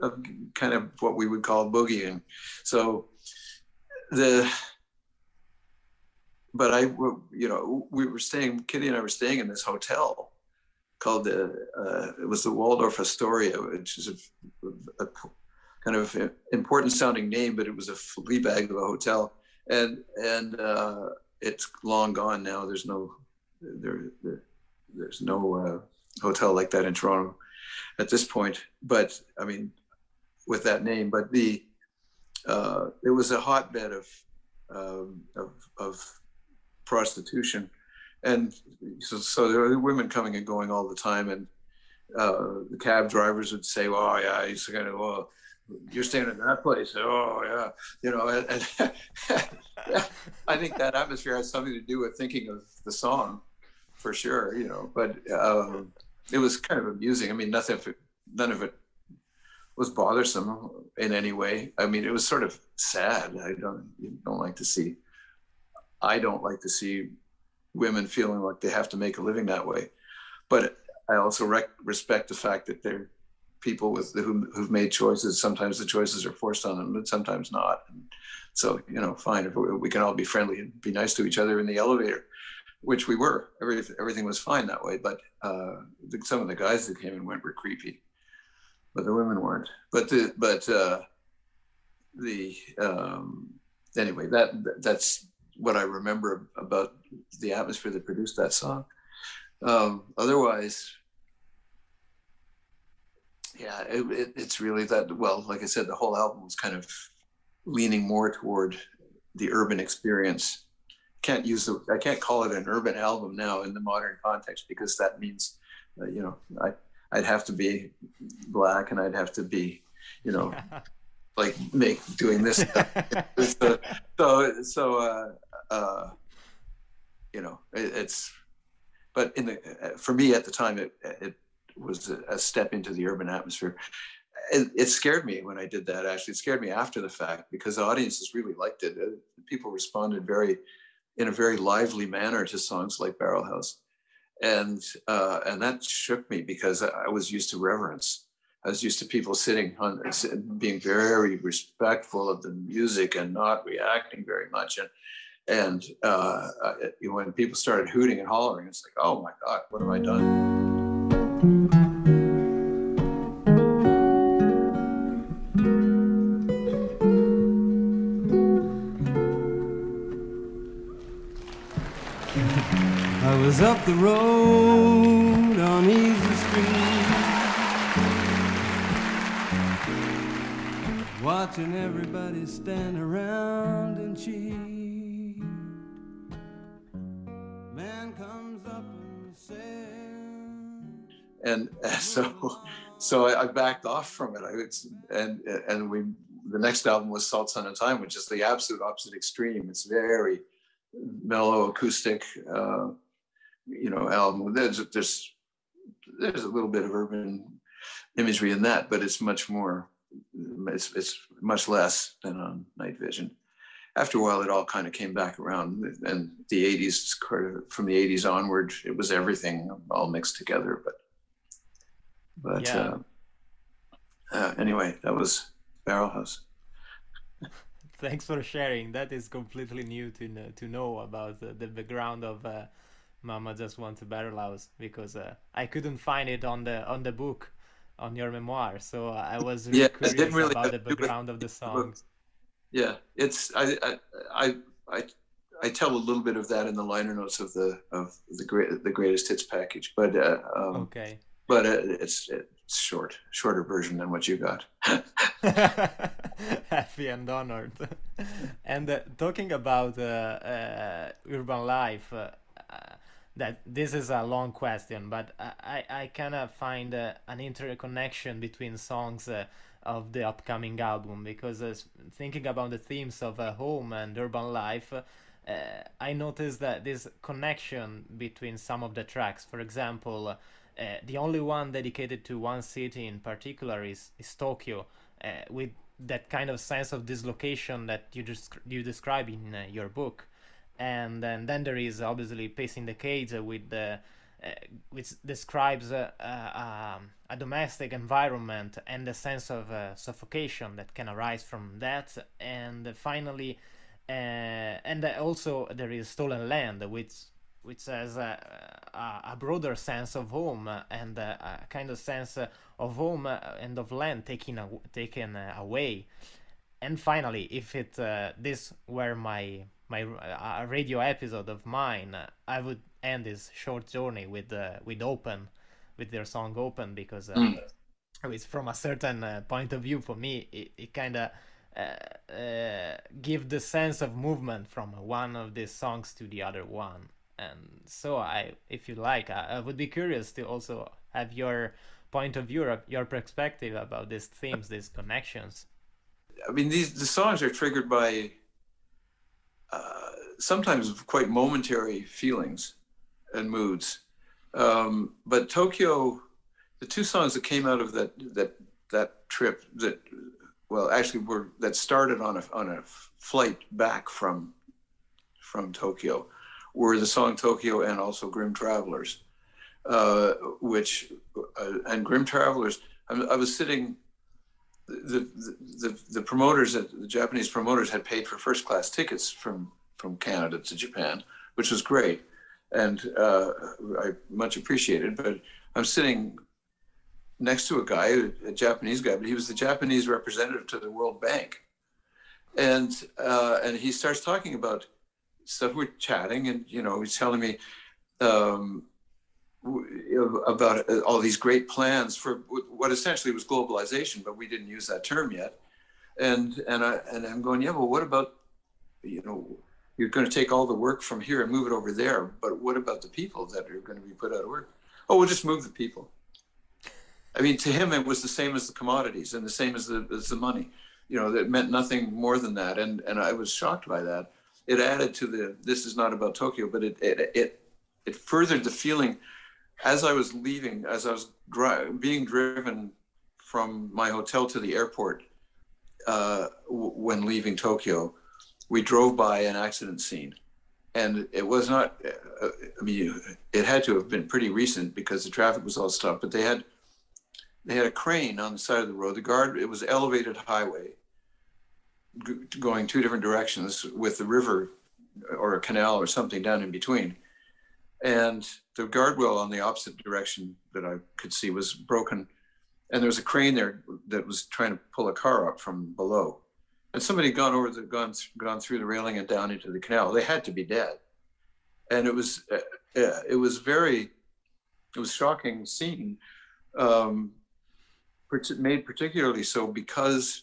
of kind of what we would call boogieing. So the. But I, you know, we were staying, Kitty and I were staying in this hotel called the, uh, it was the Waldorf Astoria, which is a, a kind of important sounding name, but it was a flea bag of a hotel. And and uh, it's long gone now. There's no, there, there there's no uh, hotel like that in Toronto at this point. But I mean, with that name, but the, uh, it was a hotbed of, um, of, of, prostitution, and so, so there were women coming and going all the time, and uh, the cab drivers would say, "Oh yeah, he's kind of, oh, you're staying in that place." Oh yeah, you know. And, and I think that atmosphere had something to do with thinking of the song, for sure. You know, but um, it was kind of amusing. I mean, nothing, none of it was bothersome in any way. I mean, it was sort of sad. I don't, you don't like to see. I don't like to see women feeling like they have to make a living that way, but I also rec respect the fact that they're people with the, who, who've made choices. Sometimes the choices are forced on them, but sometimes not. And so, you know, fine. If we, we can all be friendly and be nice to each other in the elevator, which we were. Every, everything was fine that way. But uh, the, some of the guys that came and went were creepy, but the women weren't. But the but uh, the um, anyway, that that's. what I remember about the atmosphere that produced that song. Um, otherwise, yeah, it, it, it's really that, well, like I said, the whole album was kind of leaning more toward the urban experience. Can't use the, I can't call it an urban album now in the modern context, because that means, uh, you know, I, I'd have to be black, and I'd have to be, you know, like make doing this stuff. so so uh uh you know it, it's but in the for me at the time it it was a step into the urban atmosphere. It, it scared me when I did that. Actually, it scared me after the fact, because the audiences really liked it. People responded very in a very lively manner to songs like Barrelhouse, and uh and that shook me, because I was used to reverence. I was used to people sitting on this and being very respectful of the music and not reacting very much. And and uh, when people started hooting and hollering, it's like, oh my God, what have I done? I was up the road on Easy Street, watching everybody stand around and cheat. Man comes up and says, and so, so I, I backed off from it. I it's, and and we the next album was Salt, Sun, and Time, which is the absolute opposite extreme. It's very mellow, acoustic, uh, you know, album. There's there's there's a little bit of urban imagery in that, but it's much more. It's, it's much less than on Night Vision. After a while, it all kind of came back around, and the eighties, from the eighties onward, it was everything all mixed together. But, but yeah. uh, uh, anyway, that was Barrelhouse. Thanks for sharing. That is completely new to know, to know about the, the background of uh, Mama Just Wants To Barrelhouse, because uh, I couldn't find it on the on the book. On your memoir, so I was really yeah, curious didn't really about the background of the song. Yeah, it's I, I I I tell a little bit of that in the liner notes of the of the great the greatest hits package, but uh, um, okay, but uh, it's it's short, shorter version than what you got. Happy and honored. And uh, talking about uh, uh, urban life. Uh, That this is a long question, but I, I kind of find uh, an interconnection between songs uh, of the upcoming album, because uh, thinking about the themes of uh, home and urban life, uh, I noticed that this connection between some of the tracks. For example, Uh, the only one dedicated to one city in particular is, is Tokyo, uh, with that kind of sense of dislocation that you just you describe in uh, your book. And, and then there is obviously Pacing the Cage, uh, with the uh, which describes uh, uh, um, a domestic environment and the sense of uh, suffocation that can arise from that. And uh, finally, uh, and uh, also there is Stolen Land, which which has a, a, a broader sense of home, and a, a kind of sense of home and of land taken taken away. And finally, if it uh, this were my my uh, radio episode of mine, I would end this short journey with uh, with Open, with their song Open, because uh, mm. it's from a certain uh, point of view for me, it, it kind of uh, uh, gives the sense of movement from one of these songs to the other one. And so I, if you like, I, I would be curious to also have your point of view, your perspective about these themes, these connections. I mean, these the songs are triggered by uh, sometimes quite momentary feelings and moods. Um, but Tokyo, the two songs that came out of that that that trip that, well, actually were that started on a on a flight back from from Tokyo, were the song Tokyo and also Grim Travelers, uh, which, uh, and Grim Travelers, I, I was sitting, the, the, the, the promoters, the Japanese promoters had paid for first class tickets from, from Canada to Japan, which was great. And uh, I much appreciated, but I'm sitting next to a guy, a, a Japanese guy, but he was the Japanese representative to the World Bank. And, uh, and he starts talking about stuff. We're chatting, and you know, he's telling me um, about all these great plans for what essentially was globalization, but we didn't use that term yet. And and I and I'm going, yeah, well, what about, you know, you're going to take all the work from here and move it over there, but what about the people that are going to be put out of work? Oh, we'll just move the people. I mean, to him, it was the same as the commodities and the same as the as the money. You know, that meant nothing more than that, and and I was shocked by that. It added to the, this is not about Tokyo, but it it it, it furthered the feeling as I was leaving, as I was dri being driven from my hotel to the airport. Uh, w when leaving Tokyo, we drove by an accident scene, and it was not, uh, I mean, it had to have been pretty recent because the traffic was all stopped, but they had, they had a crane on the side of the road, the guard, it was elevated highway, going two different directions with the river or a canal or something down in between. And the guardrail on the opposite direction that I could see was broken. And there was a crane there that was trying to pull a car up from below. And somebody had gone over the, gone, gone through the railing and down into the canal. They had to be dead. And it was, uh, yeah, it was very, it was shocking scene, um, made particularly so because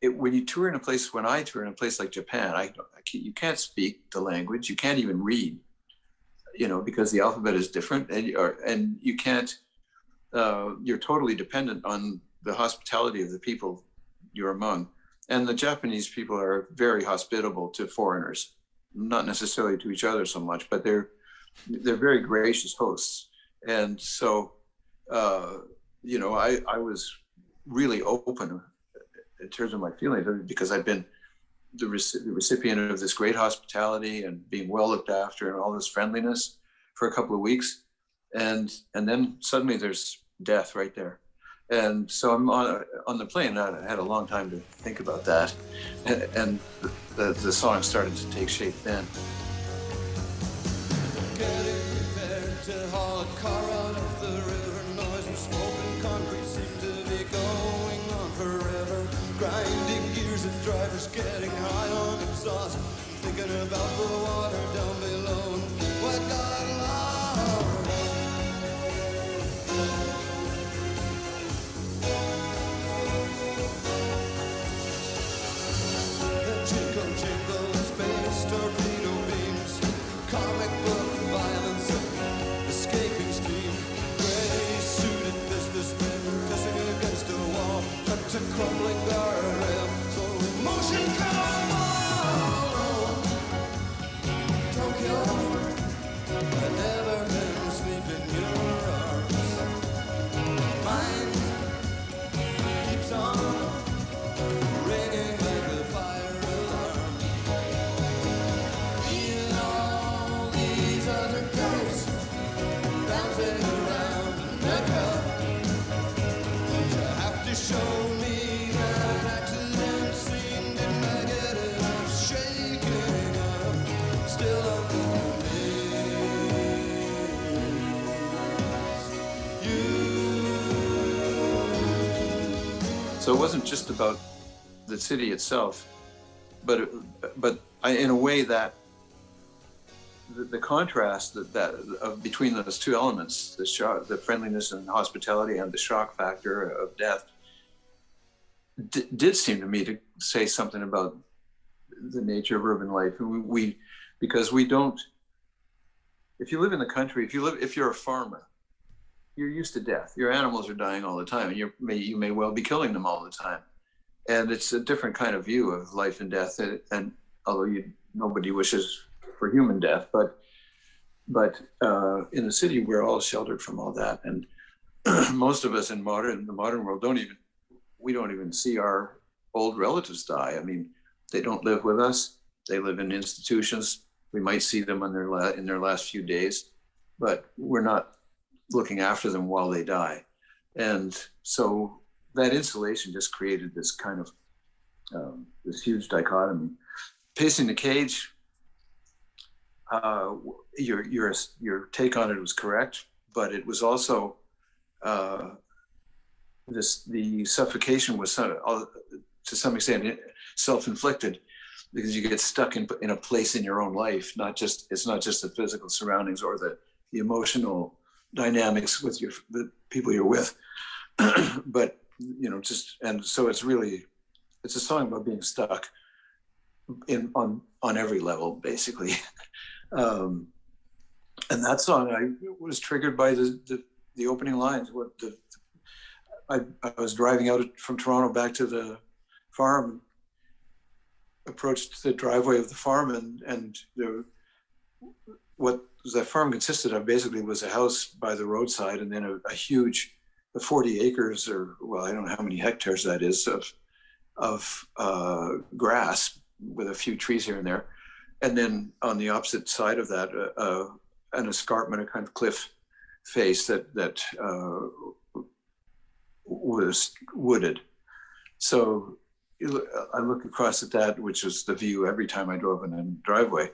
It, when you tour in a place, when I tour in a place like Japan, I, I can't, you can't speak the language, you can't even read, you know, because the alphabet is different, and you are, and you can't. Uh, you're totally dependent on the hospitality of the people you're among, and the Japanese people are very hospitable to foreigners, not necessarily to each other so much, but they're they're very gracious hosts, and so uh, you know, I I was really open in terms of my feelings, because I've been the recipient of this great hospitality and being well looked after and all this friendliness for a couple of weeks. And and then suddenly there's death right there. And so I'm on, on the plane, I had a long time to think about that. And, and the, the song started to take shape then. Getting high on exhaust, thinking about the water down below and what got lost. The jingle jingle, Spanish torpedo beams, comic book violence, escaping steam, gray suited business, pressing against a wall, up to crumbling guardrail. Motion, come on! Don't So it wasn't just about the city itself, but it, but I, in a way that the, the contrast that that of between those two elements, the shock, the friendliness and hospitality, and the shock factor of death, d did seem to me to say something about the nature of urban life. We, we because we don't. If you live in the country, if you live, if you're a farmer, you're used to death. Your animals are dying all the time, and you may you may well be killing them all the time. And it's a different kind of view of life and death. And, and although you, nobody wishes for human death, but but uh, in the city, we're all sheltered from all that. And most of us in modern the modern world don't even we don't even see our old relatives die. I mean, they don't live with us. They live in institutions. We might see them on their la in their last few days, but we're not looking after them while they die. And so that insulation just created this kind of, um, this huge dichotomy. Pacing the Cage, uh, your, your, your take on it was correct, but it was also, uh, this, the suffocation was some, to some extent self-inflicted, because you get stuck in, in a place in your own life, not just, it's not just the physical surroundings or the, the emotional dynamics with your, the people you're with, but, you know, just, and so it's really, it's a song about being stuck in on, on every level, basically. Um, and that song, I was triggered by the, the, the opening lines. What the, I, I was driving out from Toronto back to the farm, approached the driveway of the farm, and, and the, what the farm consisted of basically was a house by the roadside, and then a, a huge forty acres, or, well, I don't know how many hectares that is, of, of uh, grass with a few trees here and there. And then on the opposite side of that, uh, uh, an escarpment, a kind of cliff face that, that uh, was wooded. So I looked across at that, which was the view every time I drove in the driveway.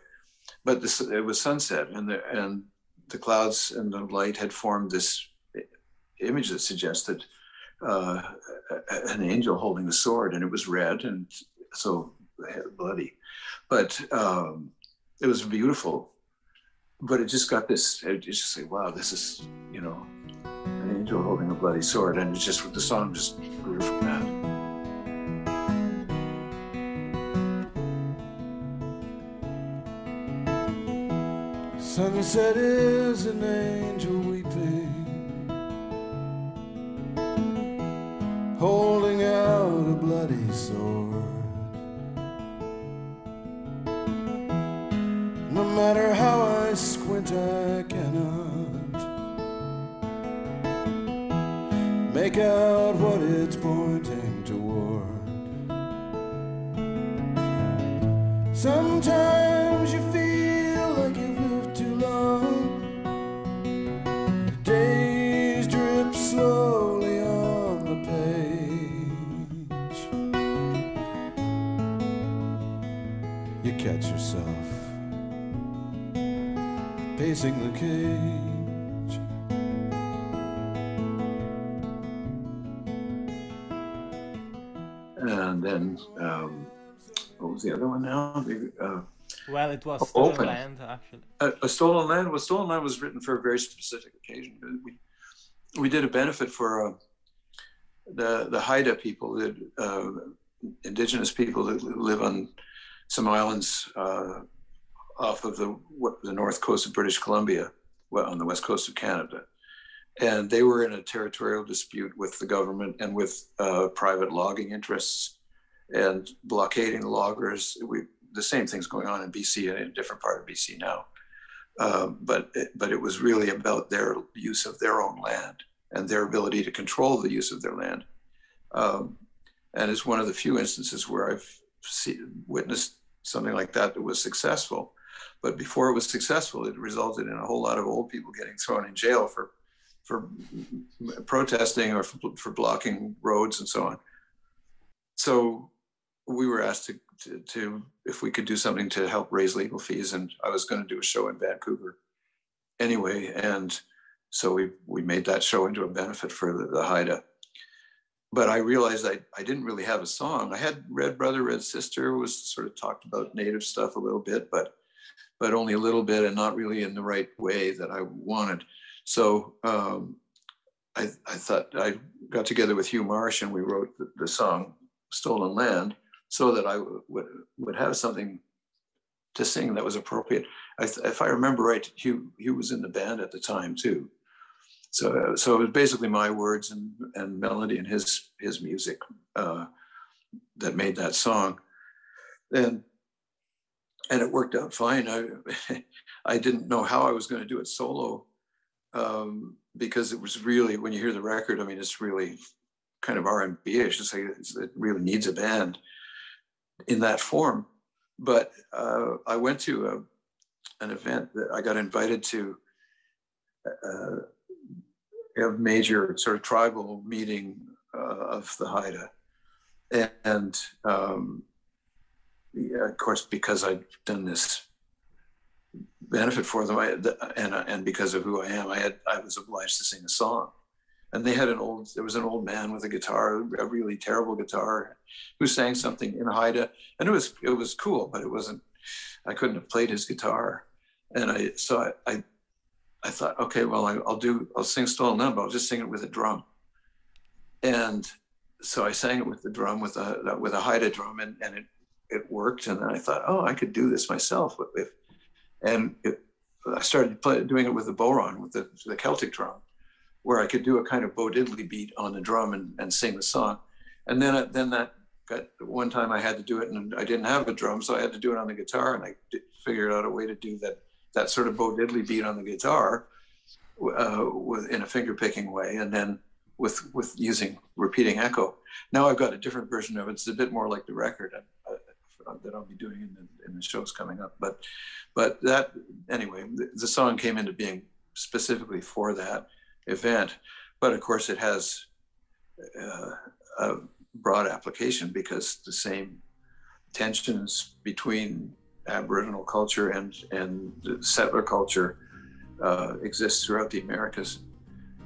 But this, it was sunset, and the, and the clouds and the light had formed this image that suggested uh, an angel holding a sword, and it was red and so bloody. But um, it was beautiful, but it just got this, it's just like, wow, this is, you know, an angel holding a bloody sword. And it's just, the song just grew from that. Sunset is an angel weeping, holding out a bloody sword. No matter how I squint, I cannot make out what it's pointing toward. Sometimes you feel slowly on the page, you catch yourself pacing the cage. And then, um, what was the other one now? The, uh, well, it was Stolen open. Land, actually. Uh, a Stolen Land. Well, Stolen Land was written for a very specific occasion. We, We did a benefit for uh, the the Haida people, the uh, indigenous people that live on some islands uh, off of the the north coast of British Columbia, well, on the west coast of Canada, and they were in a territorial dispute with the government and with uh, private logging interests, and blockading loggers. We the same thing's going on in B C and in a different part of B C now. Uh, but but it was really about their use of their own land and their ability to control the use of their land, um, and it's one of the few instances where I've see, witnessed something like that that was successful. But before it was successful, it resulted in a whole lot of old people getting thrown in jail for for protesting or for, for blocking roads and so on. So we were asked to, to, to, if we could do something to help raise legal fees, and I was going to do a show in Vancouver anyway. And so we, we made that show into a benefit for the, the Haida. but I realized I, I didn't really have a song. I had Red Brother, Red Sister, was sort of talked about Native stuff a little bit, but but only a little bit and not really in the right way that I wanted. So um, I, I thought, I got together with Hugh Marsh and we wrote the, the song Stolen Land so that I would would have something to sing that was appropriate. I, if I remember right, Hugh, Hugh was in the band at the time too. So, so it was basically my words and, and melody and his, his music uh, that made that song. And, and it worked out fine. I, I didn't know how I was going to do it solo um, because it was really, when you hear the record, I mean, it's really kind of R and B-ish. It's like, it's, it really needs a band in that form. But uh, I went to a, an event that I got invited to, uh, a major sort of tribal meeting uh, of the Haida. And, and um, yeah, of course, because I'd done this benefit for them, I, and and because of who I am, I had I was obliged to sing a song. And they had an old, there was an old man with a guitar, a really terrible guitar, who sang something in Haida. And it was, it was cool, but it wasn't, I couldn't have played his guitar. And I, so I, I, I thought, okay, well, I, I'll do, I'll sing Stolen Land, but I'll just sing it with a drum. And so I sang it with the drum, with a, with a Haida drum, and, and it, it worked. And then I thought, oh, I could do this myself. If, and it, I started play, doing it with the boron, with the, the Celtic drum, where I could do a kind of Bo Diddley beat on the drum and, and sing the song. And then, then that got, one time I had to do it and I didn't have a drum, so I had to do it on the guitar, and I did, figured out a way to do that, that sort of Bo Diddley beat on the guitar uh, with, in a finger picking way. And then with, with using repeating echo. Now I've got a different version of it. It's a bit more like the record uh, that I'll be doing in the, in the shows coming up. But, but that, anyway, the, the song came into being specifically for that event, but of course it has uh, a broad application because the same tensions between Aboriginal culture and and settler culture uh, exists throughout the Americas.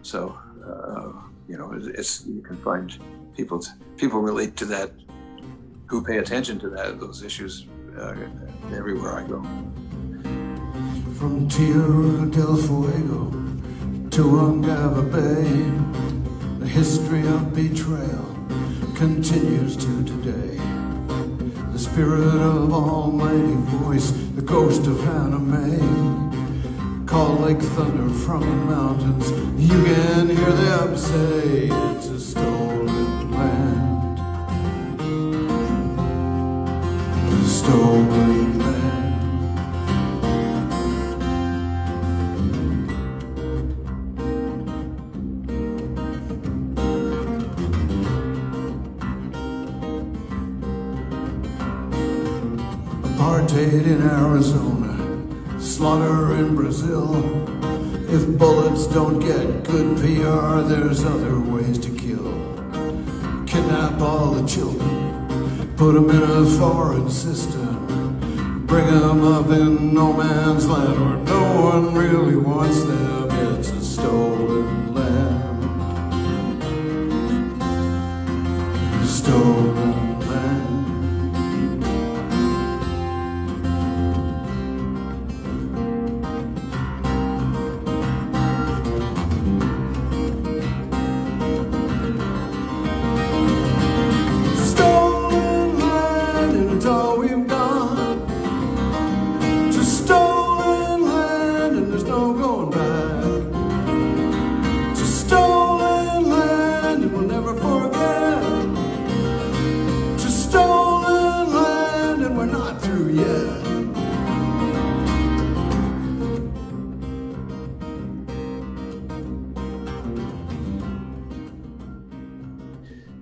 So uh, you know, it's, you can find people people relate to that, who pay attention to that those issues uh, everywhere I go. From Tierra del Fuego to Ungava Bay, the history of betrayal continues to today. The spirit of almighty voice, the ghost of Hannah May, call like thunder from the mountains, you can hear them say, it's a stolen land, a stolen land. In Arizona, slaughter in Brazil. If bullets don't get good P R, there's other ways to kill. Kidnap all the children, put them in a foreign system, bring them up in no man's land where no one really wants them. It's a stolen land, a stolen.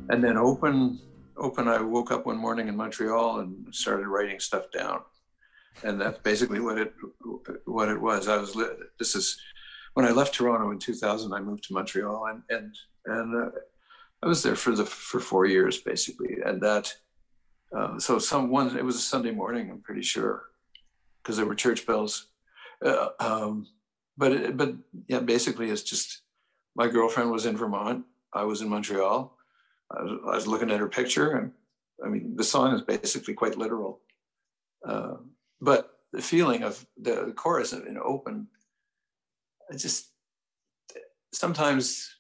And then open, open, I woke up one morning in Montreal and started writing stuff down. And that's basically what it, what it was. I was, this is, when I left Toronto in two thousand, I moved to Montreal and, and, and uh, I was there for the, for four years basically. And that, uh, so someone, it was a Sunday morning, I'm pretty sure, because there were church bells. Uh, um, but, it, but yeah, basically it's just, my girlfriend was in Vermont, I was in Montreal. I was, I was looking at her picture, and I mean, the song is basically quite literal. Uh, but the feeling of the chorus in open, I just, sometimes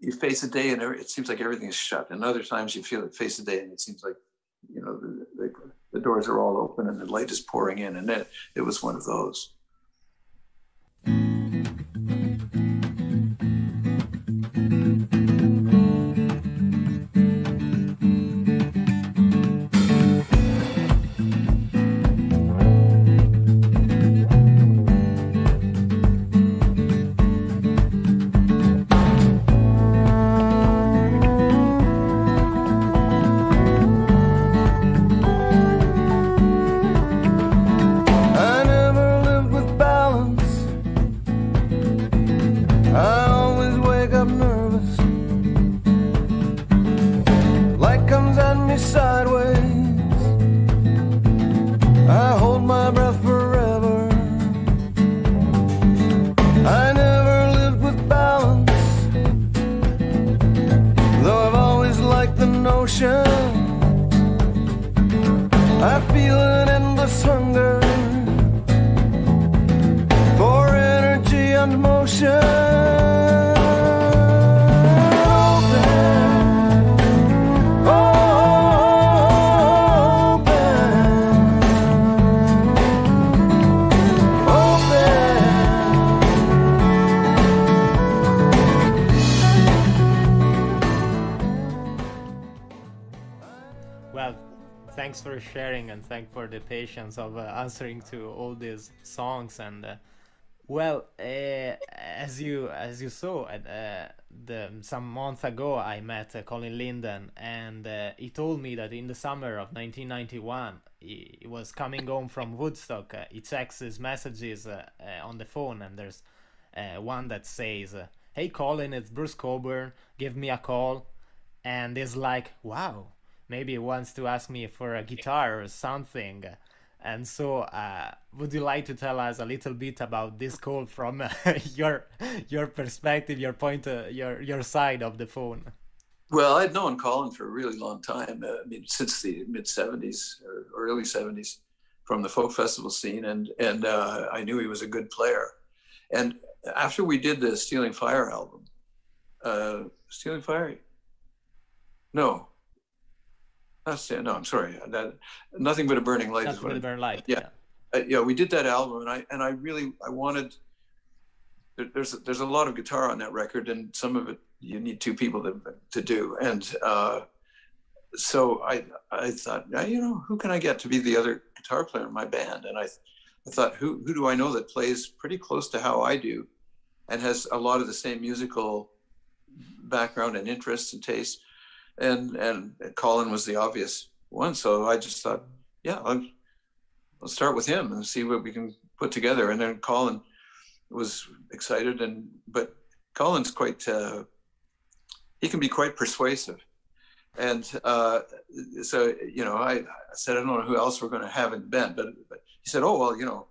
you face a day and it seems like everything is shut. And other times you feel it face a day and it seems like, you know, the, the, the doors are all open and the light is pouring in. And it, it was one of those. Sharing, and thank for the patience of uh, answering to all these songs. And uh, well, uh, as you as you saw, uh, the, some months ago I met uh, Colin Linden, and uh, he told me that in the summer of nineteen ninety-one he, he was coming home from Woodstock. Uh, he checks his messages uh, uh, on the phone, and there's uh, one that says, uh, "Hey Colin, it's Bruce Cockburn, give me a call." And it's like, wow. Maybe he wants to ask me for a guitar or something. And so uh, would you like to tell us a little bit about this call from uh, your your perspective, your point, uh, your your side of the phone? Well, I'd known Colin for a really long time, uh, I mean, since the mid seventies or early seventies, from the folk festival scene. And, and uh, I knew he was a good player. And after we did the Stealing Fire album, uh, Stealing Fire? No. No, I'm sorry. That, Nothing But a Burning Light. Nothing But a Burning Light. Yeah, yeah. Uh, yeah. We did that album, and I and I really I wanted. There, there's a, there's a lot of guitar on that record, and some of it you need two people to to do. And uh, so I I thought, you know, who can I get to be the other guitar player in my band? And I I thought, who who do I know that plays pretty close to how I do, and has a lot of the same musical background and interests and tastes. And and Colin was the obvious one, so I just thought, yeah, I'll, I'll start with him and see what we can put together. And then Colin was excited, and but Colin's quite uh, he can be quite persuasive, and uh, so you know I, I said I don't know who else we're going to have in the band, but, but he said, oh well, you know,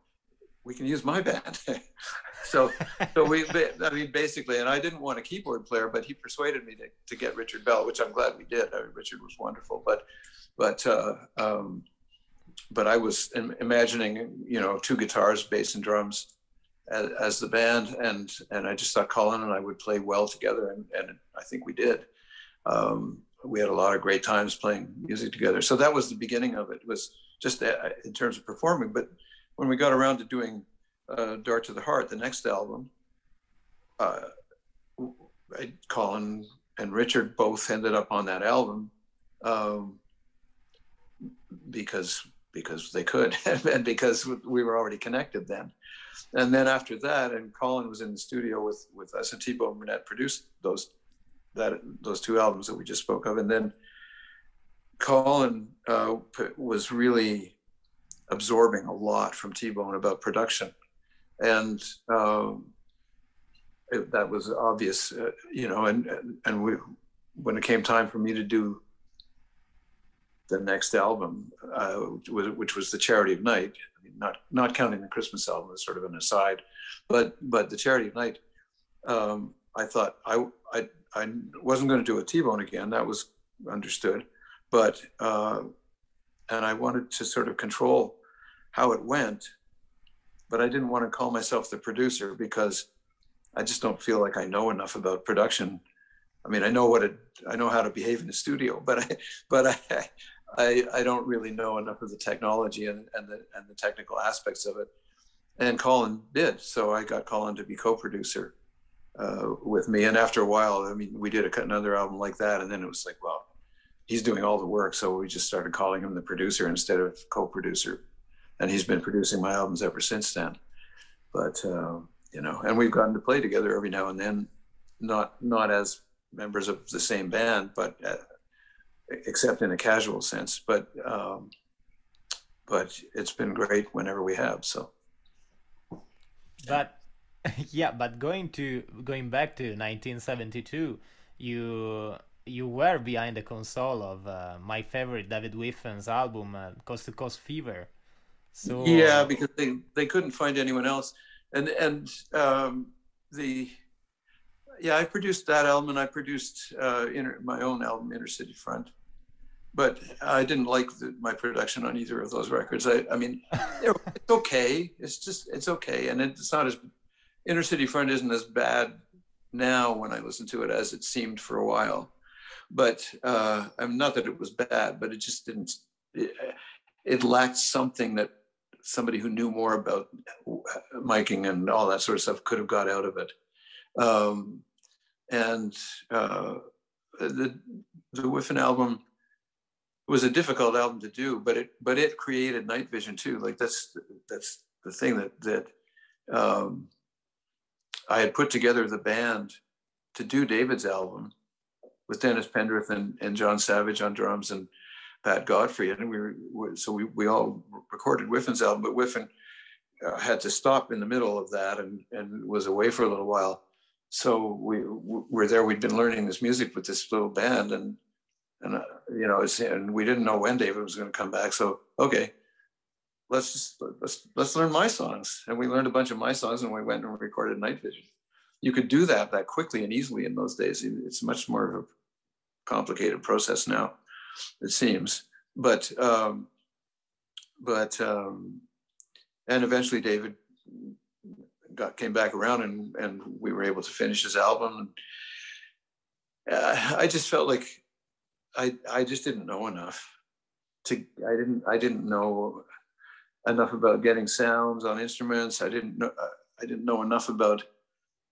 we can use my band. So, so we, I mean, basically, and I didn't want a keyboard player, but he persuaded me to, to get Richard Bell, which I'm glad we did. I mean, Richard was wonderful, but, but, uh, um, but I was im- imagining, you know, two guitars, bass and drums as, as the band. And, and I just thought Colin and I would play well together. And, and I think we did. Um, we had a lot of great times playing music together. So that was the beginning of it. It was just uh, in terms of performing, but when we got around to doing Uh, Dart to the Heart, the next album, uh, I, Colin and Richard both ended up on that album um, because because they could and because we were already connected then. And then after that, and Colin was in the studio with, with us, and T-Bone Burnett produced those that those two albums that we just spoke of. And then Colin uh, was really absorbing a lot from T-Bone about production. And um, it, that was obvious, uh, you know, and, and, and we, when it came time for me to do the next album, uh, which was The Charity of Night, I mean, not not counting the Christmas album as sort of an aside, but but The Charity of Night, um, I thought I I, I wasn't going to do a T-bone again. That was understood, but uh, and I wanted to sort of control how it went, but I didn't want to call myself the producer because I just don't feel like I know enough about production. I mean, I know what it, I know how to behave in the studio, but I, but I, I, I don't really know enough of the technology and, and the and the technical aspects of it. And Colin did, so I got Colin to be co-producer uh, with me. And after a while, I mean, we did a, another album like that, and then it was like, well, he's doing all the work, so we just started calling him the producer instead of co-producer. And he's been producing my albums ever since then. But uh, you know, and we've gotten to play together every now and then, not not as members of the same band, but uh, except in a casual sense, but um, but it's been great whenever we have. So, but yeah, but going to going back to nineteen seventy-two, you you were behind the console of uh, my favorite David Whiffen's album, uh, Coast to Coast Fever. So yeah, because they they couldn't find anyone else, and and um, the. Yeah, I produced that album, and I produced uh, inner, my own album, Inner City Front. But I didn't like the, my production on either of those records. I, I mean, it's okay. It's just, it's okay. And it's not as, Inner City Front isn't as bad now when I listen to it as it seemed for a while. But uh, I'm not that it was bad, but it just didn't, it, it lacked something that somebody who knew more about miking and all that sort of stuff could have got out of it. Um, and uh, the the Whiffen album was a difficult album to do, but it but it created Night Vision too. Like that's that's the thing that that um, I had put together the band to do David's album with Dennis Pendrith and, and John Savage on drums and Pat Godfrey, and we were, so we we all recorded Whiffen's album, but Whiffen uh, had to stop in the middle of that and and was away for a little while. So we were there. We'd been learning this music with this little band, and and uh, you know, it's, and we didn't know when David was going to come back. So okay, let's just let's let's learn my songs. And we learned a bunch of my songs, and we went and recorded Night Vision. You could do that that quickly and easily in those days. It's much more of a complicated process now, it seems. But um, but um, and eventually David Got, came back around and, and we were able to finish his album. And, uh, I just felt like I I just didn't know enough to I didn't I didn't know enough about getting sounds on instruments. I didn't know I didn't know enough about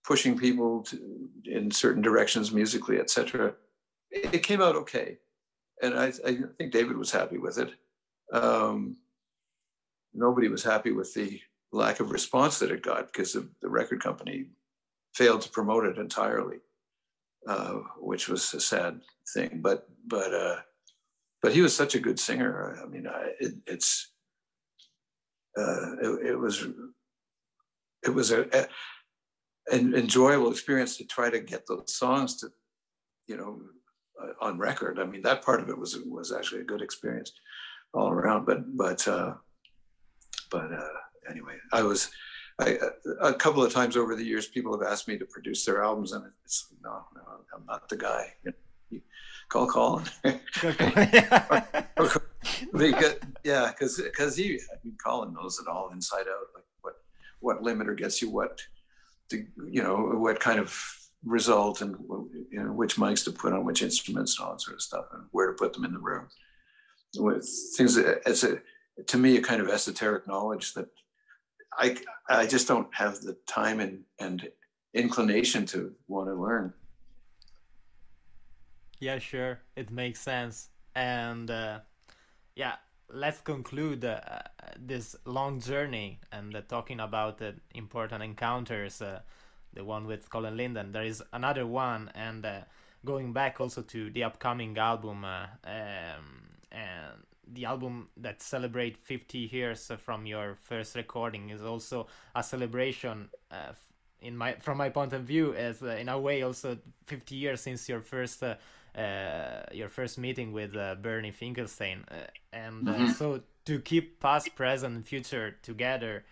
pushing people to, in certain directions musically, et cetera. It, it came out okay, and I I think David was happy with it. Um, nobody was happy with the lack of response that it got because the, the record company failed to promote it entirely, uh, which was a sad thing. But but uh, but he was such a good singer. I mean, I, it, it's uh, it, it was it was a, a, an enjoyable experience to try to get those songs to, you know, uh, on record. I mean, that part of it was was actually a good experience all around. But but uh, but. Uh, Anyway, I was, I, a couple of times over the years, people have asked me to produce their albums, and it's no, no, I'm not the guy. You know, you call Colin. because, yeah, because because he, I mean, Colin knows it all inside out. Like what what limiter gets you what, to, you know, what kind of result, and you know, which mics to put on which instruments and all that sort of stuff, and where to put them in the room. With things as a to me a kind of esoteric knowledge that. I, I just don't have the time and, and inclination to want to learn. Yeah, sure. It makes sense. And uh, yeah, let's conclude uh, this long journey and uh, talking about the uh, important encounters, uh, the one with Colin Linden. There is another one, and uh, going back also to the upcoming album, uh, um, and the album that celebrates fifty years from your first recording is also a celebration, uh, in my from my point of view, as uh, in a way also fifty years since your first uh, uh, your first meeting with uh, Bernie Finkelstein, uh, and uh, mm-hmm. so to keep past, present, and future together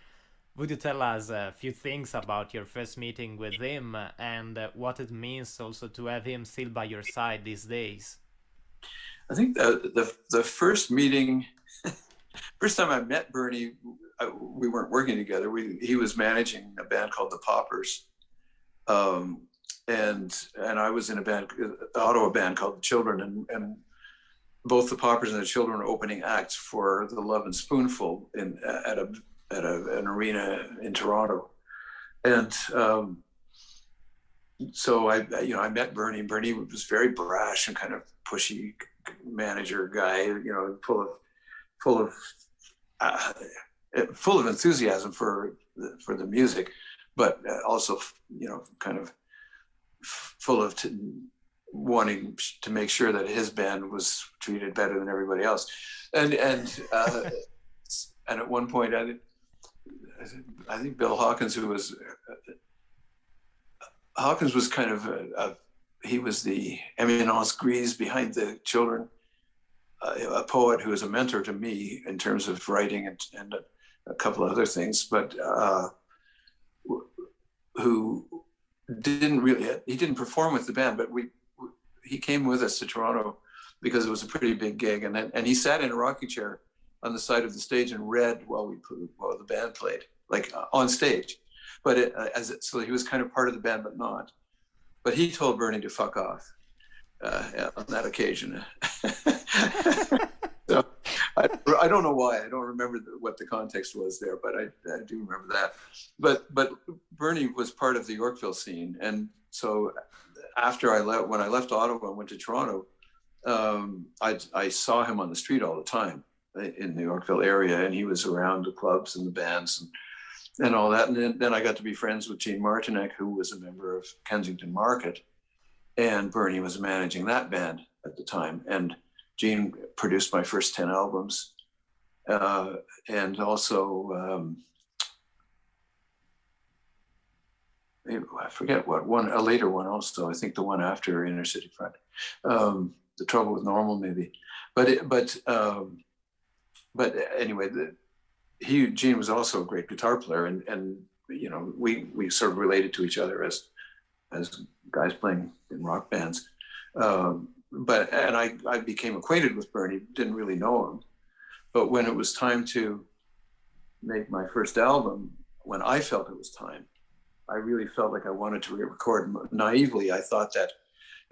Would you tell us a few things about your first meeting with him and what it means also to have him still by your side these days? I think the the, the first meeting, first time I met Bernie, I, we weren't working together. We, he was managing a band called The Poppers. Um, and and I was in a band, an Ottawa band called The Children, and, and both The Poppers and The Children were opening acts for The Love and Spoonful in at a at a, an arena in Toronto. And um, so I, you know, I met Bernie. Bernie was very brash and kind of pushy manager guy, you know, full of full of uh, full of enthusiasm for the, for the music, but also, you know, kind of full of t wanting to make sure that his band was treated better than everybody else. And and uh, and at one point, I, I think Bill Hawkins, who was Hawkins was kind of a, a he was the eminence grise behind The Children, uh, a poet who was a mentor to me in terms of writing and, and a, a couple of other things, but uh, who didn't really, he didn't perform with the band, but we, he came with us to Toronto because it was a pretty big gig. And then, and he sat in a rocking chair on the side of the stage and read while we while the band played, like uh, on stage. But it, uh, as it, so he was kind of part of the band, but not. But he told Bernie to fuck off uh, on that occasion. So I, I don't know why. I don't remember the, what the context was there, but I, I do remember that. But but Bernie was part of the Yorkville scene, and so after I left, when I left Ottawa and went to Toronto, um, I I saw him on the street all the time in the Yorkville area, and he was around the clubs and the bands. And, and all that. And then, then I got to be friends with Gene Martinek, who was a member of Kensington Market, and Bernie was managing that band at the time. And Gene produced my first ten albums. Uh, and also, um, I forget what one, a later one also, I think the one after Inner City Front, um, The Trouble with Normal maybe. But, it, but, um, but anyway, the, He, Gene was also a great guitar player, and, and you know, we, we sort of related to each other as as guys playing in rock bands. Um, but and I, I became acquainted with Bernie, didn't really know him. But when it was time to make my first album, when I felt it was time, I really felt like I wanted to re-record. Naively, I thought that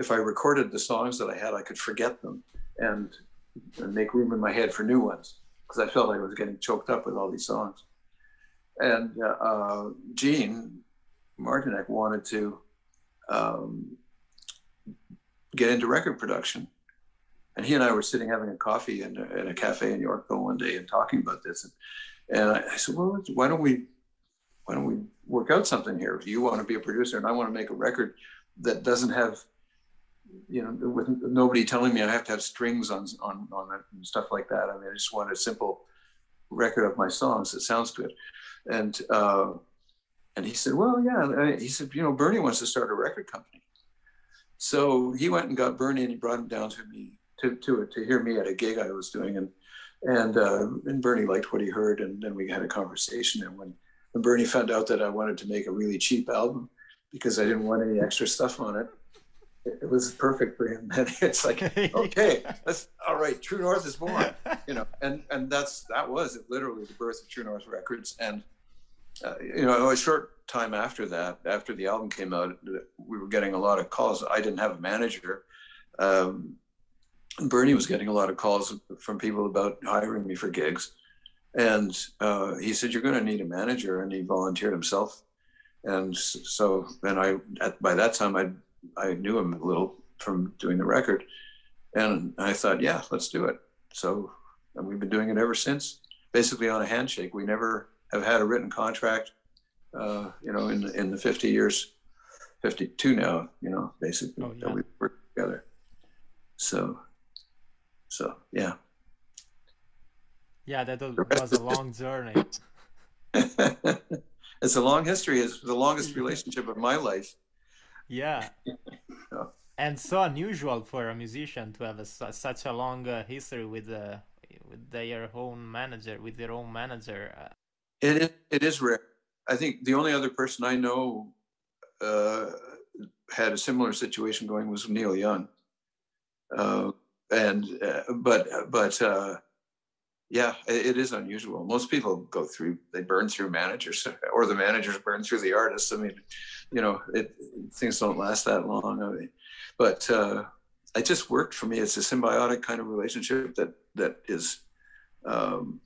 if I recorded the songs that I had, I could forget them and, and make room in my head for new ones, because I felt like I was getting choked up with all these songs. And uh, Gene Martinek wanted to um, get into record production. And he and I were sitting having a coffee in a, in a cafe in Yorkville one day and talking about this. And, and I, I said, well, why don't we, why don't we work out something here? If you want to be a producer and I want to make a record that doesn't have, you know, with nobody telling me I have to have strings on on on it and stuff like that. I mean, I just want a simple record of my songs that sounds good. And uh, and he said, well, yeah. He said, you know, Bernie wants to start a record company. So he went and got Bernie, and he brought him down to me to to to hear me at a gig I was doing, and and uh, and Bernie liked what he heard, and then we had a conversation. And when when Bernie found out that I wanted to make a really cheap album because I didn't want any extra stuff on it, it was perfect for him. And it's like, okay, that's all right. True North is born, you know, and and that's that was literally the birth of True North Records. And uh, you know, a short time after that, after the album came out, we were getting a lot of calls. I didn't have a manager. Um, Bernie was getting a lot of calls from people about hiring me for gigs, and uh, he said, "You're going to need a manager," and he volunteered himself. And so, and I at, by that time, I'd. I knew him a little from doing the record, and I thought, yeah, let's do it. So, and we've been doing it ever since, basically on a handshake. We never have had a written contract, uh, you know, in, in the fifty years, fifty-two now, you know, basically, oh, yeah, that we've worked together. So, so yeah. Yeah, that was a long journey. It's a long history. It's the longest relationship of my life. Yeah, and so unusual for a musician to have a, such a long uh, history with, uh, with their own manager, with their own manager. It is, it is rare. I think the only other person I know uh, had a similar situation going was Neil Young. Uh, and, uh, but, but uh, yeah, it, it is unusual. Most people go through, they burn through managers, or the managers burn through the artists. I mean, you know, it, things don't last that long. I mean, but uh, it just worked for me. It's a symbiotic kind of relationship that, that is, um,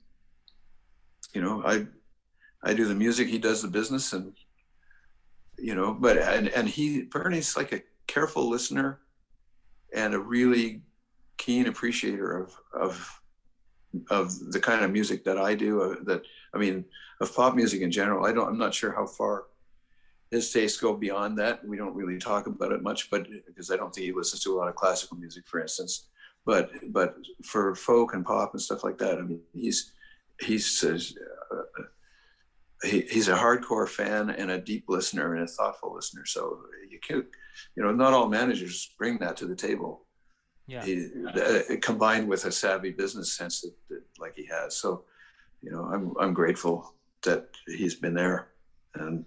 you know, I, I do the music, he does the business, and, you know, but, and, and he, Bernie's like a careful listener and a really keen appreciator of, of, of the kind of music that I do, uh, that, I mean, of pop music in general. I don't, I'm not sure how far his tastes go beyond that. We don't really talk about it much, but because I don't think he listens to a lot of classical music, for instance, but, but for folk and pop and stuff like that, I mean, he's, he's, uh, He, he's a hardcore fan and a deep listener and a thoughtful listener. So you can't, you know, not all managers bring that to the table. Yeah. He, uh, combined with a savvy business sense that, that, like he has. So, you know, I'm I'm grateful that he's been there, and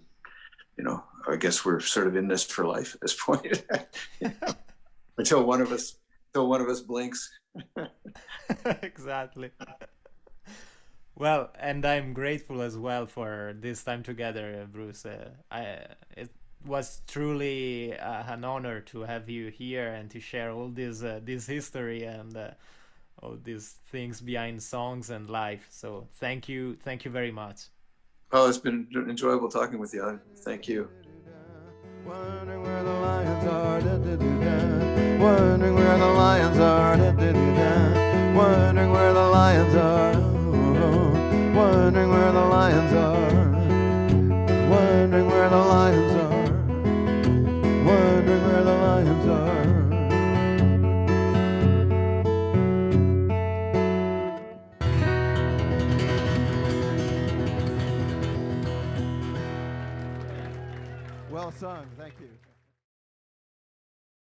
you know, I guess we're sort of in this for life at this point. until one of us, until one of us blinks. Exactly. Well, and I'm grateful as well for this time together, Bruce. Uh, I, it was truly uh, an honor to have you here and to share all this uh, this history and uh, all these things behind songs and life. So thank you, thank you very much. Oh, it's been enjoyable talking with you. Thank you. Wondering where the lions are. Da, da, da, da. Wondering where the lions are. Da, da, da, da. Wondering where the lions are. Wondering where the lions are. Wondering where the lions are. Wondering where the lions are. Well sung, thank you.